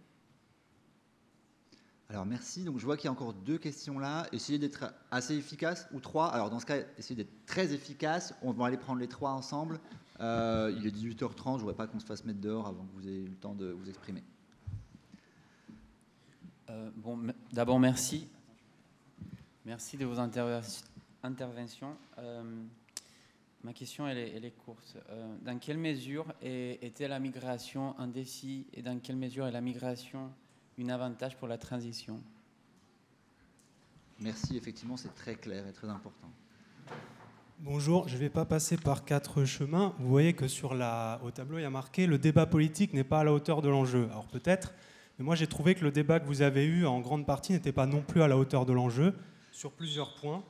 Alors merci, donc je vois qu'il y a encore deux questions là, essayez d'être assez efficace, ou trois, alors dans ce cas, essayez d'être très efficace, on va aller prendre les trois ensemble, euh, il est dix-huit heures trente, je ne voudrais pas qu'on se fasse mettre dehors avant que vous ayez eu le temps de vous exprimer. Euh, bon, d'abord merci, merci de vos interve interventions, euh, ma question elle est, elle est courte, euh, dans quelle mesure est, était la migration un défi et dans quelle mesure est la migration un avantage pour la transition? Merci, effectivement, c'est très clair et très important. Bonjour, je ne vais pas passer par quatre chemins. Vous voyez que sur la, au tableau, il y a marqué « Le débat politique n'est pas à la hauteur de l'enjeu ». Alors peut-être, mais moi j'ai trouvé que le débat que vous avez eu, en grande partie, n'était pas non plus à la hauteur de l'enjeu, sur plusieurs points.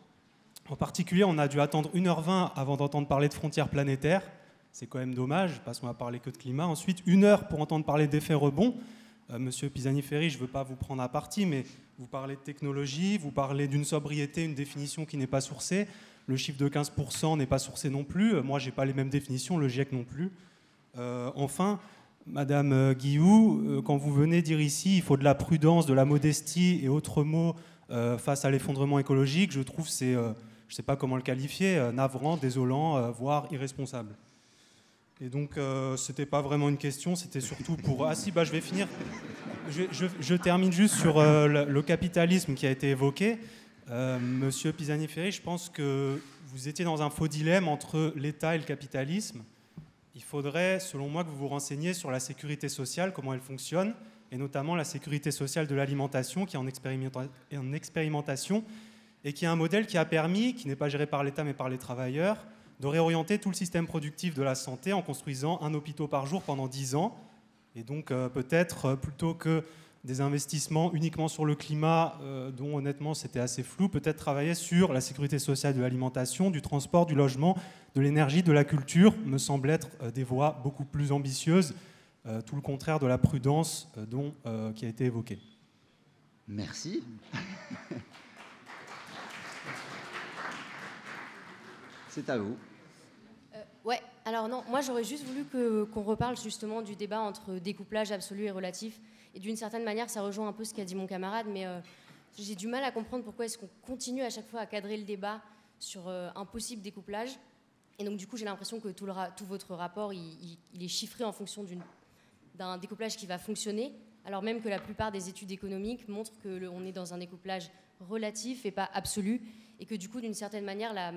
En particulier, on a dû attendre une heure vingt avant d'entendre parler de frontières planétaires. C'est quand même dommage, parce qu'on va parler que de climat. Ensuite, une heure pour entendre parler d'effets rebonds. Monsieur Pisani-Ferry, je ne veux pas vous prendre à partie, mais vous parlez de technologie, vous parlez d'une sobriété, une définition qui n'est pas sourcée. Le chiffre de quinze pour cent n'est pas sourcé non plus. Moi, je n'ai pas les mêmes définitions, le GIEC non plus. Euh, enfin, Madame Guillou, quand vous venez dire ici, il faut de la prudence, de la modestie et autres mots euh, face à l'effondrement écologique, je trouve c'est, euh, je ne sais pas comment le qualifier, euh, navrant, désolant, euh, voire irresponsable. Et donc, euh, c'était pas vraiment une question, c'était surtout pour... Ah si, bah, je vais finir. Je, je, je termine juste sur euh, le, le capitalisme qui a été évoqué. Euh, Monsieur Pisani-Ferry, je pense que vous étiez dans un faux dilemme entre l'État et le capitalisme. Il faudrait, selon moi, que vous vous renseigniez sur la sécurité sociale, comment elle fonctionne, et notamment la sécurité sociale de l'alimentation, qui est en, expérimenta- en expérimentation, et qui est un modèle qui a permis, qui n'est pas géré par l'État mais par les travailleurs, de réorienter tout le système productif de la santé en construisant un hôpital par jour pendant dix ans. Et donc euh, peut-être, euh, plutôt que des investissements uniquement sur le climat, euh, dont honnêtement c'était assez flou, peut-être travailler sur la sécurité sociale de l'alimentation, du transport, du logement, de l'énergie, de la culture, me semble être euh, des voies beaucoup plus ambitieuses, euh, tout le contraire de la prudence euh, dont, euh, qui a été évoquée. Merci. C'est à vous. Euh, ouais, alors non, moi j'aurais juste voulu que, qu'on reparle justement du débat entre découplage absolu et relatif. Et d'une certaine manière, ça rejoint un peu ce qu'a dit mon camarade, mais euh, j'ai du mal à comprendre pourquoi est-ce qu'on continue à chaque fois à cadrer le débat sur euh, un possible découplage. Et donc du coup, j'ai l'impression que tout, le ra- tout votre rapport, il, il, il est chiffré en fonction d'une, d'un découplage qui va fonctionner, alors même que la plupart des études économiques montrent qu'on est dans un découplage relatif et pas absolu, et que du coup, d'une certaine manière, la...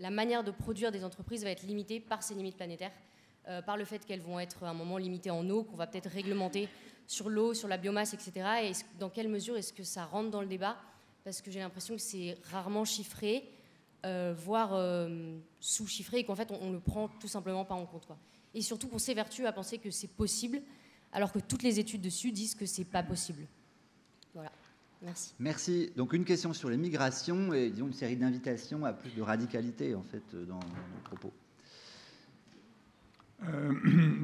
La manière de produire des entreprises va être limitée par ces limites planétaires. euh, par le fait qu'elles vont être à un moment limitées en eau, qu'on va peut-être réglementer sur l'eau, sur la biomasse, et cetera. Et est-ce, dans quelle mesure est-ce que ça rentre dans le débat? Parce que j'ai l'impression que c'est rarement chiffré, euh, voire euh, sous-chiffré, et qu'en fait, on ne le prend tout simplement pas en compte, quoi. Et surtout, qu'on s'évertue à penser que c'est possible, alors que toutes les études dessus disent que ce n'est pas possible. Voilà. Merci. Merci. Donc, une question sur les migrations et disons une série d'invitations à plus de radicalité, en fait, dans nos propos. Euh,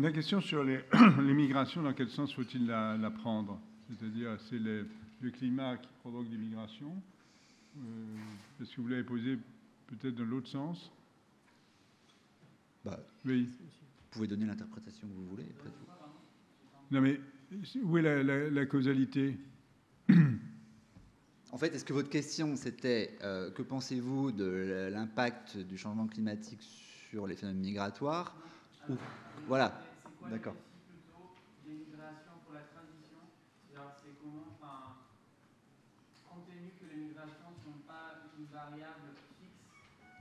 la question sur les, les migrations, dans quel sens faut-il la, la prendre? C'est-à-dire, c'est les, le climat qui provoque des migrations. Euh, est-ce que vous l'avez posé peut-être dans l'autre sens? Bah, oui. Vous pouvez donner l'interprétation que vous voulez, après tout. Non, mais où est la, la, la causalité? En fait, est-ce que votre question, c'était euh, que pensez-vous de l'impact du changement climatique sur les phénomènes migratoires? Ou, voilà, d'accord. C'est quoi le cycle d'eau des migrations pour la transition? C'est comment, enfin, compte tenu que les migrations ne sont pas une variable fixe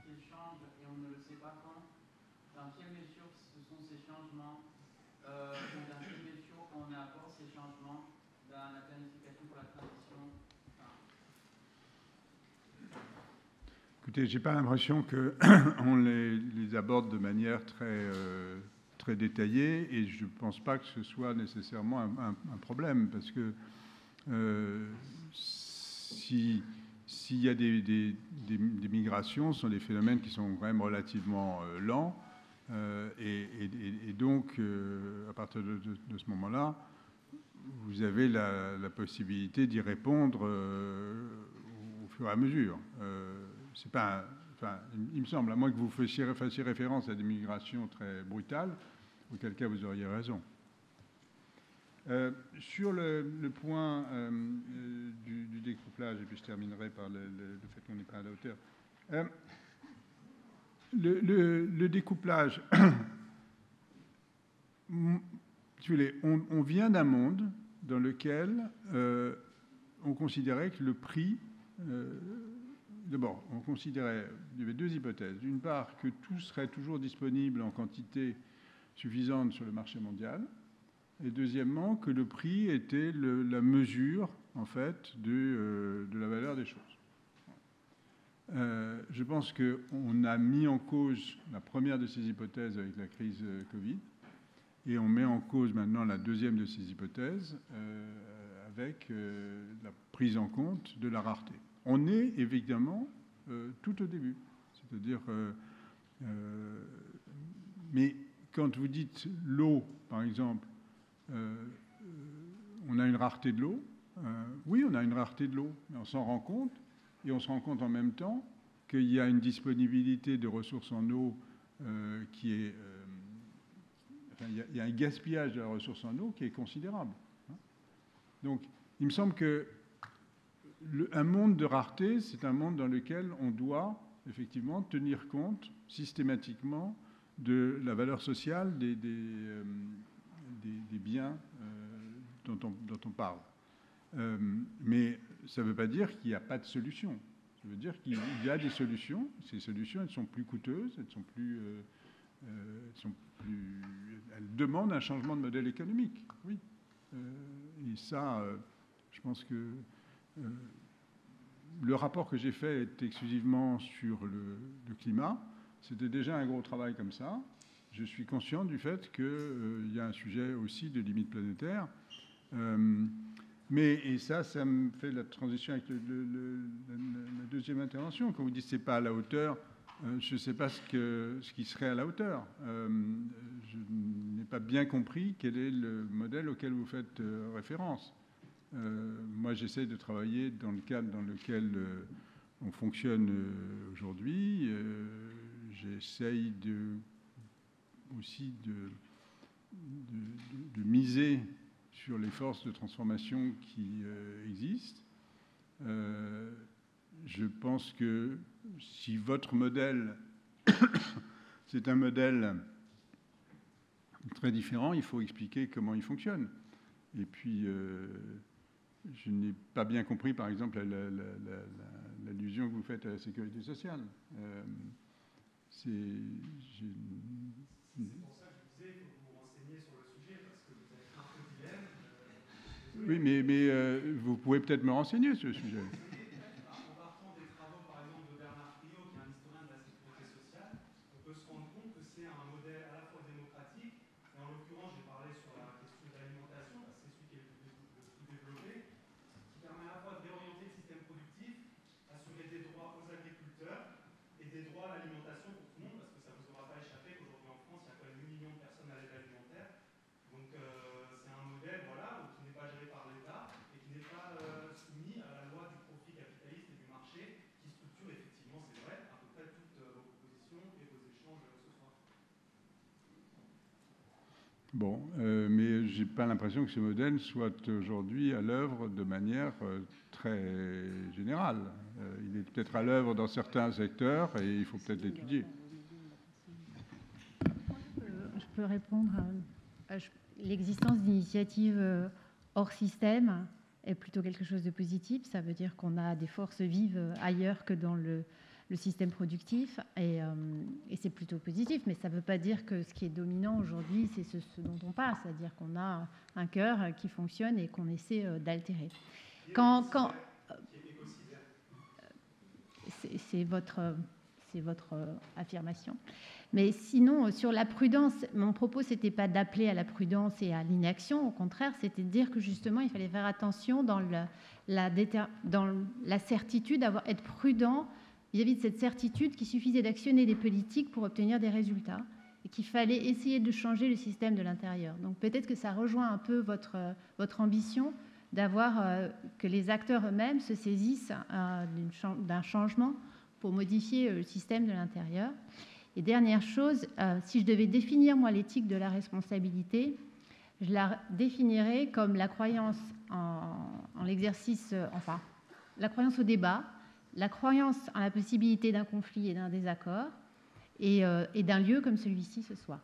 qui change et on ne le sait pas quand, dans quelle mesure ce sont ces changements, euh, dans quelle mesure on apporte ces changements dans la planification pour la transition? Écoutez, je n'ai pas l'impression qu'on les, les aborde de manière très, euh, très détaillée et je ne pense pas que ce soit nécessairement un, un, un problème parce que euh, si, s'il y a des, des, des, des migrations, ce sont des phénomènes qui sont quand même relativement euh, lents euh, et, et, et donc, euh, à partir de, de, de ce moment-là, vous avez la, la possibilité d'y répondre euh, au fur et à mesure. Euh, C'est pas un, enfin, il me semble, à moins que vous fassiez, fassiez référence à des migrations très brutales, auquel cas vous auriez raison. Euh, sur le, le point euh, du, du découplage, et puis je terminerai par le, le, le fait qu'on n'est pas à la hauteur. Euh, le, le, le découplage, tu l'es, on, on vient d'un monde dans lequel euh, on considérait que le prix... Euh, D'abord, on considérait, il y avait deux hypothèses. D'une part, que tout serait toujours disponible en quantité suffisante sur le marché mondial. Et deuxièmement, que le prix était le, la mesure, en fait, de, euh, de la valeur des choses. Euh, je pense qu'on a mis en cause la première de ces hypothèses avec la crise Covid. Et on met en cause maintenant la deuxième de ces hypothèses euh, avec euh, la prise en compte de la rareté. On est évidemment euh, tout au début, c'est-à-dire, euh, euh, mais quand vous dites l'eau, par exemple, euh, on a une rareté de l'eau, euh, oui, on a une rareté de l'eau, mais on s'en rend compte, et on se rend compte en même temps qu'il y a une disponibilité de ressources en eau euh, qui est, euh, enfin, il y a, il y a un gaspillage de la ressource en eau qui est considérable. Hein. Donc, il me semble que Le, un monde de rareté, c'est un monde dans lequel on doit effectivement tenir compte systématiquement de la valeur sociale des, des, euh, des, des biens euh, dont, on, dont on parle. Euh, mais ça ne veut pas dire qu'il n'y a pas de solution. Ça veut dire qu'il y a des solutions. Ces solutions, elles sont plus coûteuses, elles, sont plus, euh, euh, elles, sont plus, elles demandent un changement de modèle économique. Oui. Euh, et ça, euh, je pense que... Euh, le rapport que j'ai fait est exclusivement sur le, le climat. C'était déjà un gros travail comme ça. Je suis conscient du fait qu'il euh, y a un sujet aussi de limites planétaires. Euh, mais, et ça, ça me fait la transition avec le, le, le, la, la deuxième intervention. Quand vous dites que ce n'est pas à la hauteur, euh, je ne sais pas ce, que, ce qui serait à la hauteur. Euh, je n'ai pas bien compris quel est le modèle auquel vous faites euh, référence. Euh, moi, j'essaie de travailler dans le cadre dans lequel euh, on fonctionne euh, aujourd'hui. Euh, j'essaye de, aussi de, de, de miser sur les forces de transformation qui euh, existent. Euh, je pense que si votre modèle, c'est un modèle très différent, il faut expliquer comment il fonctionne. Et puis... Euh, Je n'ai pas bien compris, par exemple, la, la, la, la, l'allusion que vous faites à la sécurité sociale. Euh, c'est, je... c'est, pour ça, disais que vous vous renseignez sur le sujet parce que vous avez un peu de dilemme. Euh, oui, mais, mais euh, vous pouvez peut-être me renseigner sur le sujet. Bon, euh, mais je n'ai pas l'impression que ce modèle soit aujourd'hui à l'œuvre de manière euh, très générale. Euh, il est peut-être à l'œuvre dans certains secteurs et il faut peut-être l'étudier. Euh, je peux répondre. À, à, l'existence d'initiatives hors système est plutôt quelque chose de positif. Ça veut dire qu'on a des forces vives ailleurs que dans le... le système productif, et, euh, et c'est plutôt positif, mais ça ne veut pas dire que ce qui est dominant aujourd'hui, c'est ce, ce dont on parle, c'est-à-dire qu'on a un cœur qui fonctionne et qu'on essaie d'altérer. Quand, quand, c'est votre, c'est votre affirmation. Mais sinon, sur la prudence, mon propos, ce n'était pas d'appeler à la prudence et à l'inaction, au contraire, c'était de dire que justement, il fallait faire attention dans, le, la, déter, dans la certitude, avoir, être prudent vis-à-vis de cette certitude qu'il suffisait d'actionner des politiques pour obtenir des résultats et qu'il fallait essayer de changer le système de l'intérieur. Donc peut-être que ça rejoint un peu votre, votre ambition d'avoir euh, que les acteurs eux-mêmes se saisissent euh, d'un changement pour modifier le système de l'intérieur. Et dernière chose, euh, si je devais définir moi l'éthique de la responsabilité, je la définirais comme la croyance en, en l'exercice, euh, enfin, la croyance au débat, la croyance à la possibilité d'un conflit et d'un désaccord et, euh, et d'un lieu comme celui-ci ce soir.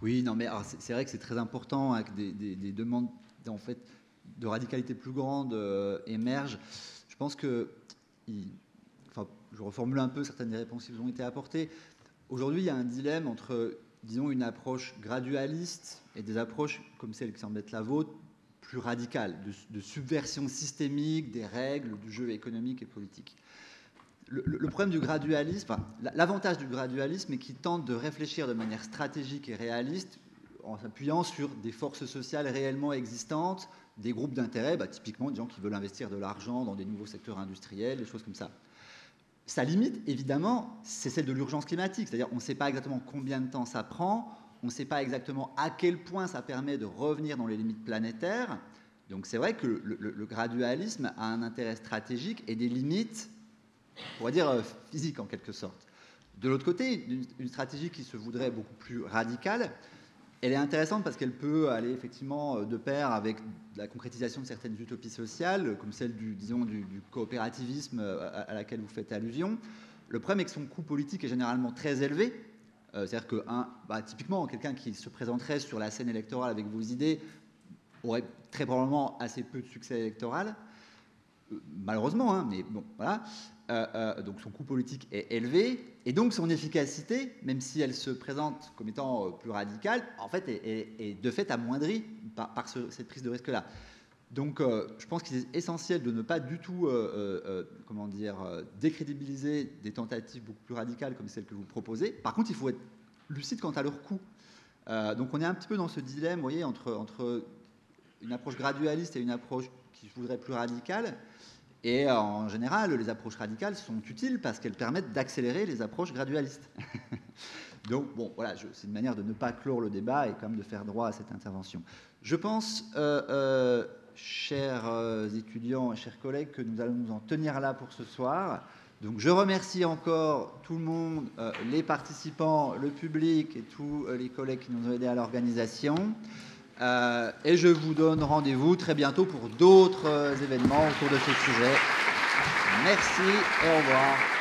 Oui, non, mais c'est vrai que c'est très important, hein, que des, des, des demandes en fait, de radicalité plus grande euh, émergent. Je pense que, il, enfin, je reformule un peu certaines des réponses qui vous ont été apportées. Aujourd'hui, il y a un dilemme entre, disons, une approche gradualiste et des approches comme celle qui semble être la vôtre, plus radicale, de, de subversion systémique des règles du jeu économique et politique. Le, le, le problème du gradualisme, enfin, l'avantage du gradualisme est qu'il tente de réfléchir de manière stratégique et réaliste en s'appuyant sur des forces sociales réellement existantes, des groupes d'intérêt, bah, typiquement des gens qui veulent investir de l'argent dans des nouveaux secteurs industriels, des choses comme ça. Sa limite, évidemment, c'est celle de l'urgence climatique, c'est-à-dire on ne sait pas exactement combien de temps ça prend, on ne sait pas exactement à quel point ça permet de revenir dans les limites planétaires. Donc c'est vrai que le, le, le gradualisme a un intérêt stratégique et des limites, on pourrait dire, physiques en quelque sorte. De l'autre côté, une, une stratégie qui se voudrait beaucoup plus radicale, elle est intéressante parce qu'elle peut aller effectivement de pair avec la concrétisation de certaines utopies sociales, comme celle du, disons, du, du coopérativisme à, à laquelle vous faites allusion. Le problème est que son coût politique est généralement très élevé. Euh, c'est-à-dire que, un, bah, typiquement, quelqu'un qui se présenterait sur la scène électorale avec vos idées aurait très probablement assez peu de succès électoral, euh, malheureusement, hein, mais bon, voilà. Euh, euh, donc son coût politique est élevé, et donc son efficacité, même si elle se présente comme étant euh, plus radicale, en fait, est, est, est de fait amoindrie par, par ce, cette prise de risque-là. Donc, euh, je pense qu'il est essentiel de ne pas du tout, euh, euh, comment dire, euh, décrédibiliser des tentatives beaucoup plus radicales comme celles que vous proposez. Par contre, il faut être lucide quant à leur coût. Euh, donc, on est un petit peu dans ce dilemme, vous voyez, entre, entre une approche gradualiste et une approche qui je voudrais plus radicale. Et euh, en général, les approches radicales sont utiles parce qu'elles permettent d'accélérer les approches gradualistes. Donc, bon, voilà, c'est une manière de ne pas clore le débat et quand même de faire droit à cette intervention. Je pense... Euh, euh, chers étudiants et chers collègues, que nous allons nous en tenir là pour ce soir. Donc je remercie encore tout le monde, euh, les participants, le public et tous les collègues qui nous ont aidés à l'organisation. Euh, et je vous donne rendez-vous très bientôt pour d'autres événements autour de ce sujet. Merci et au revoir.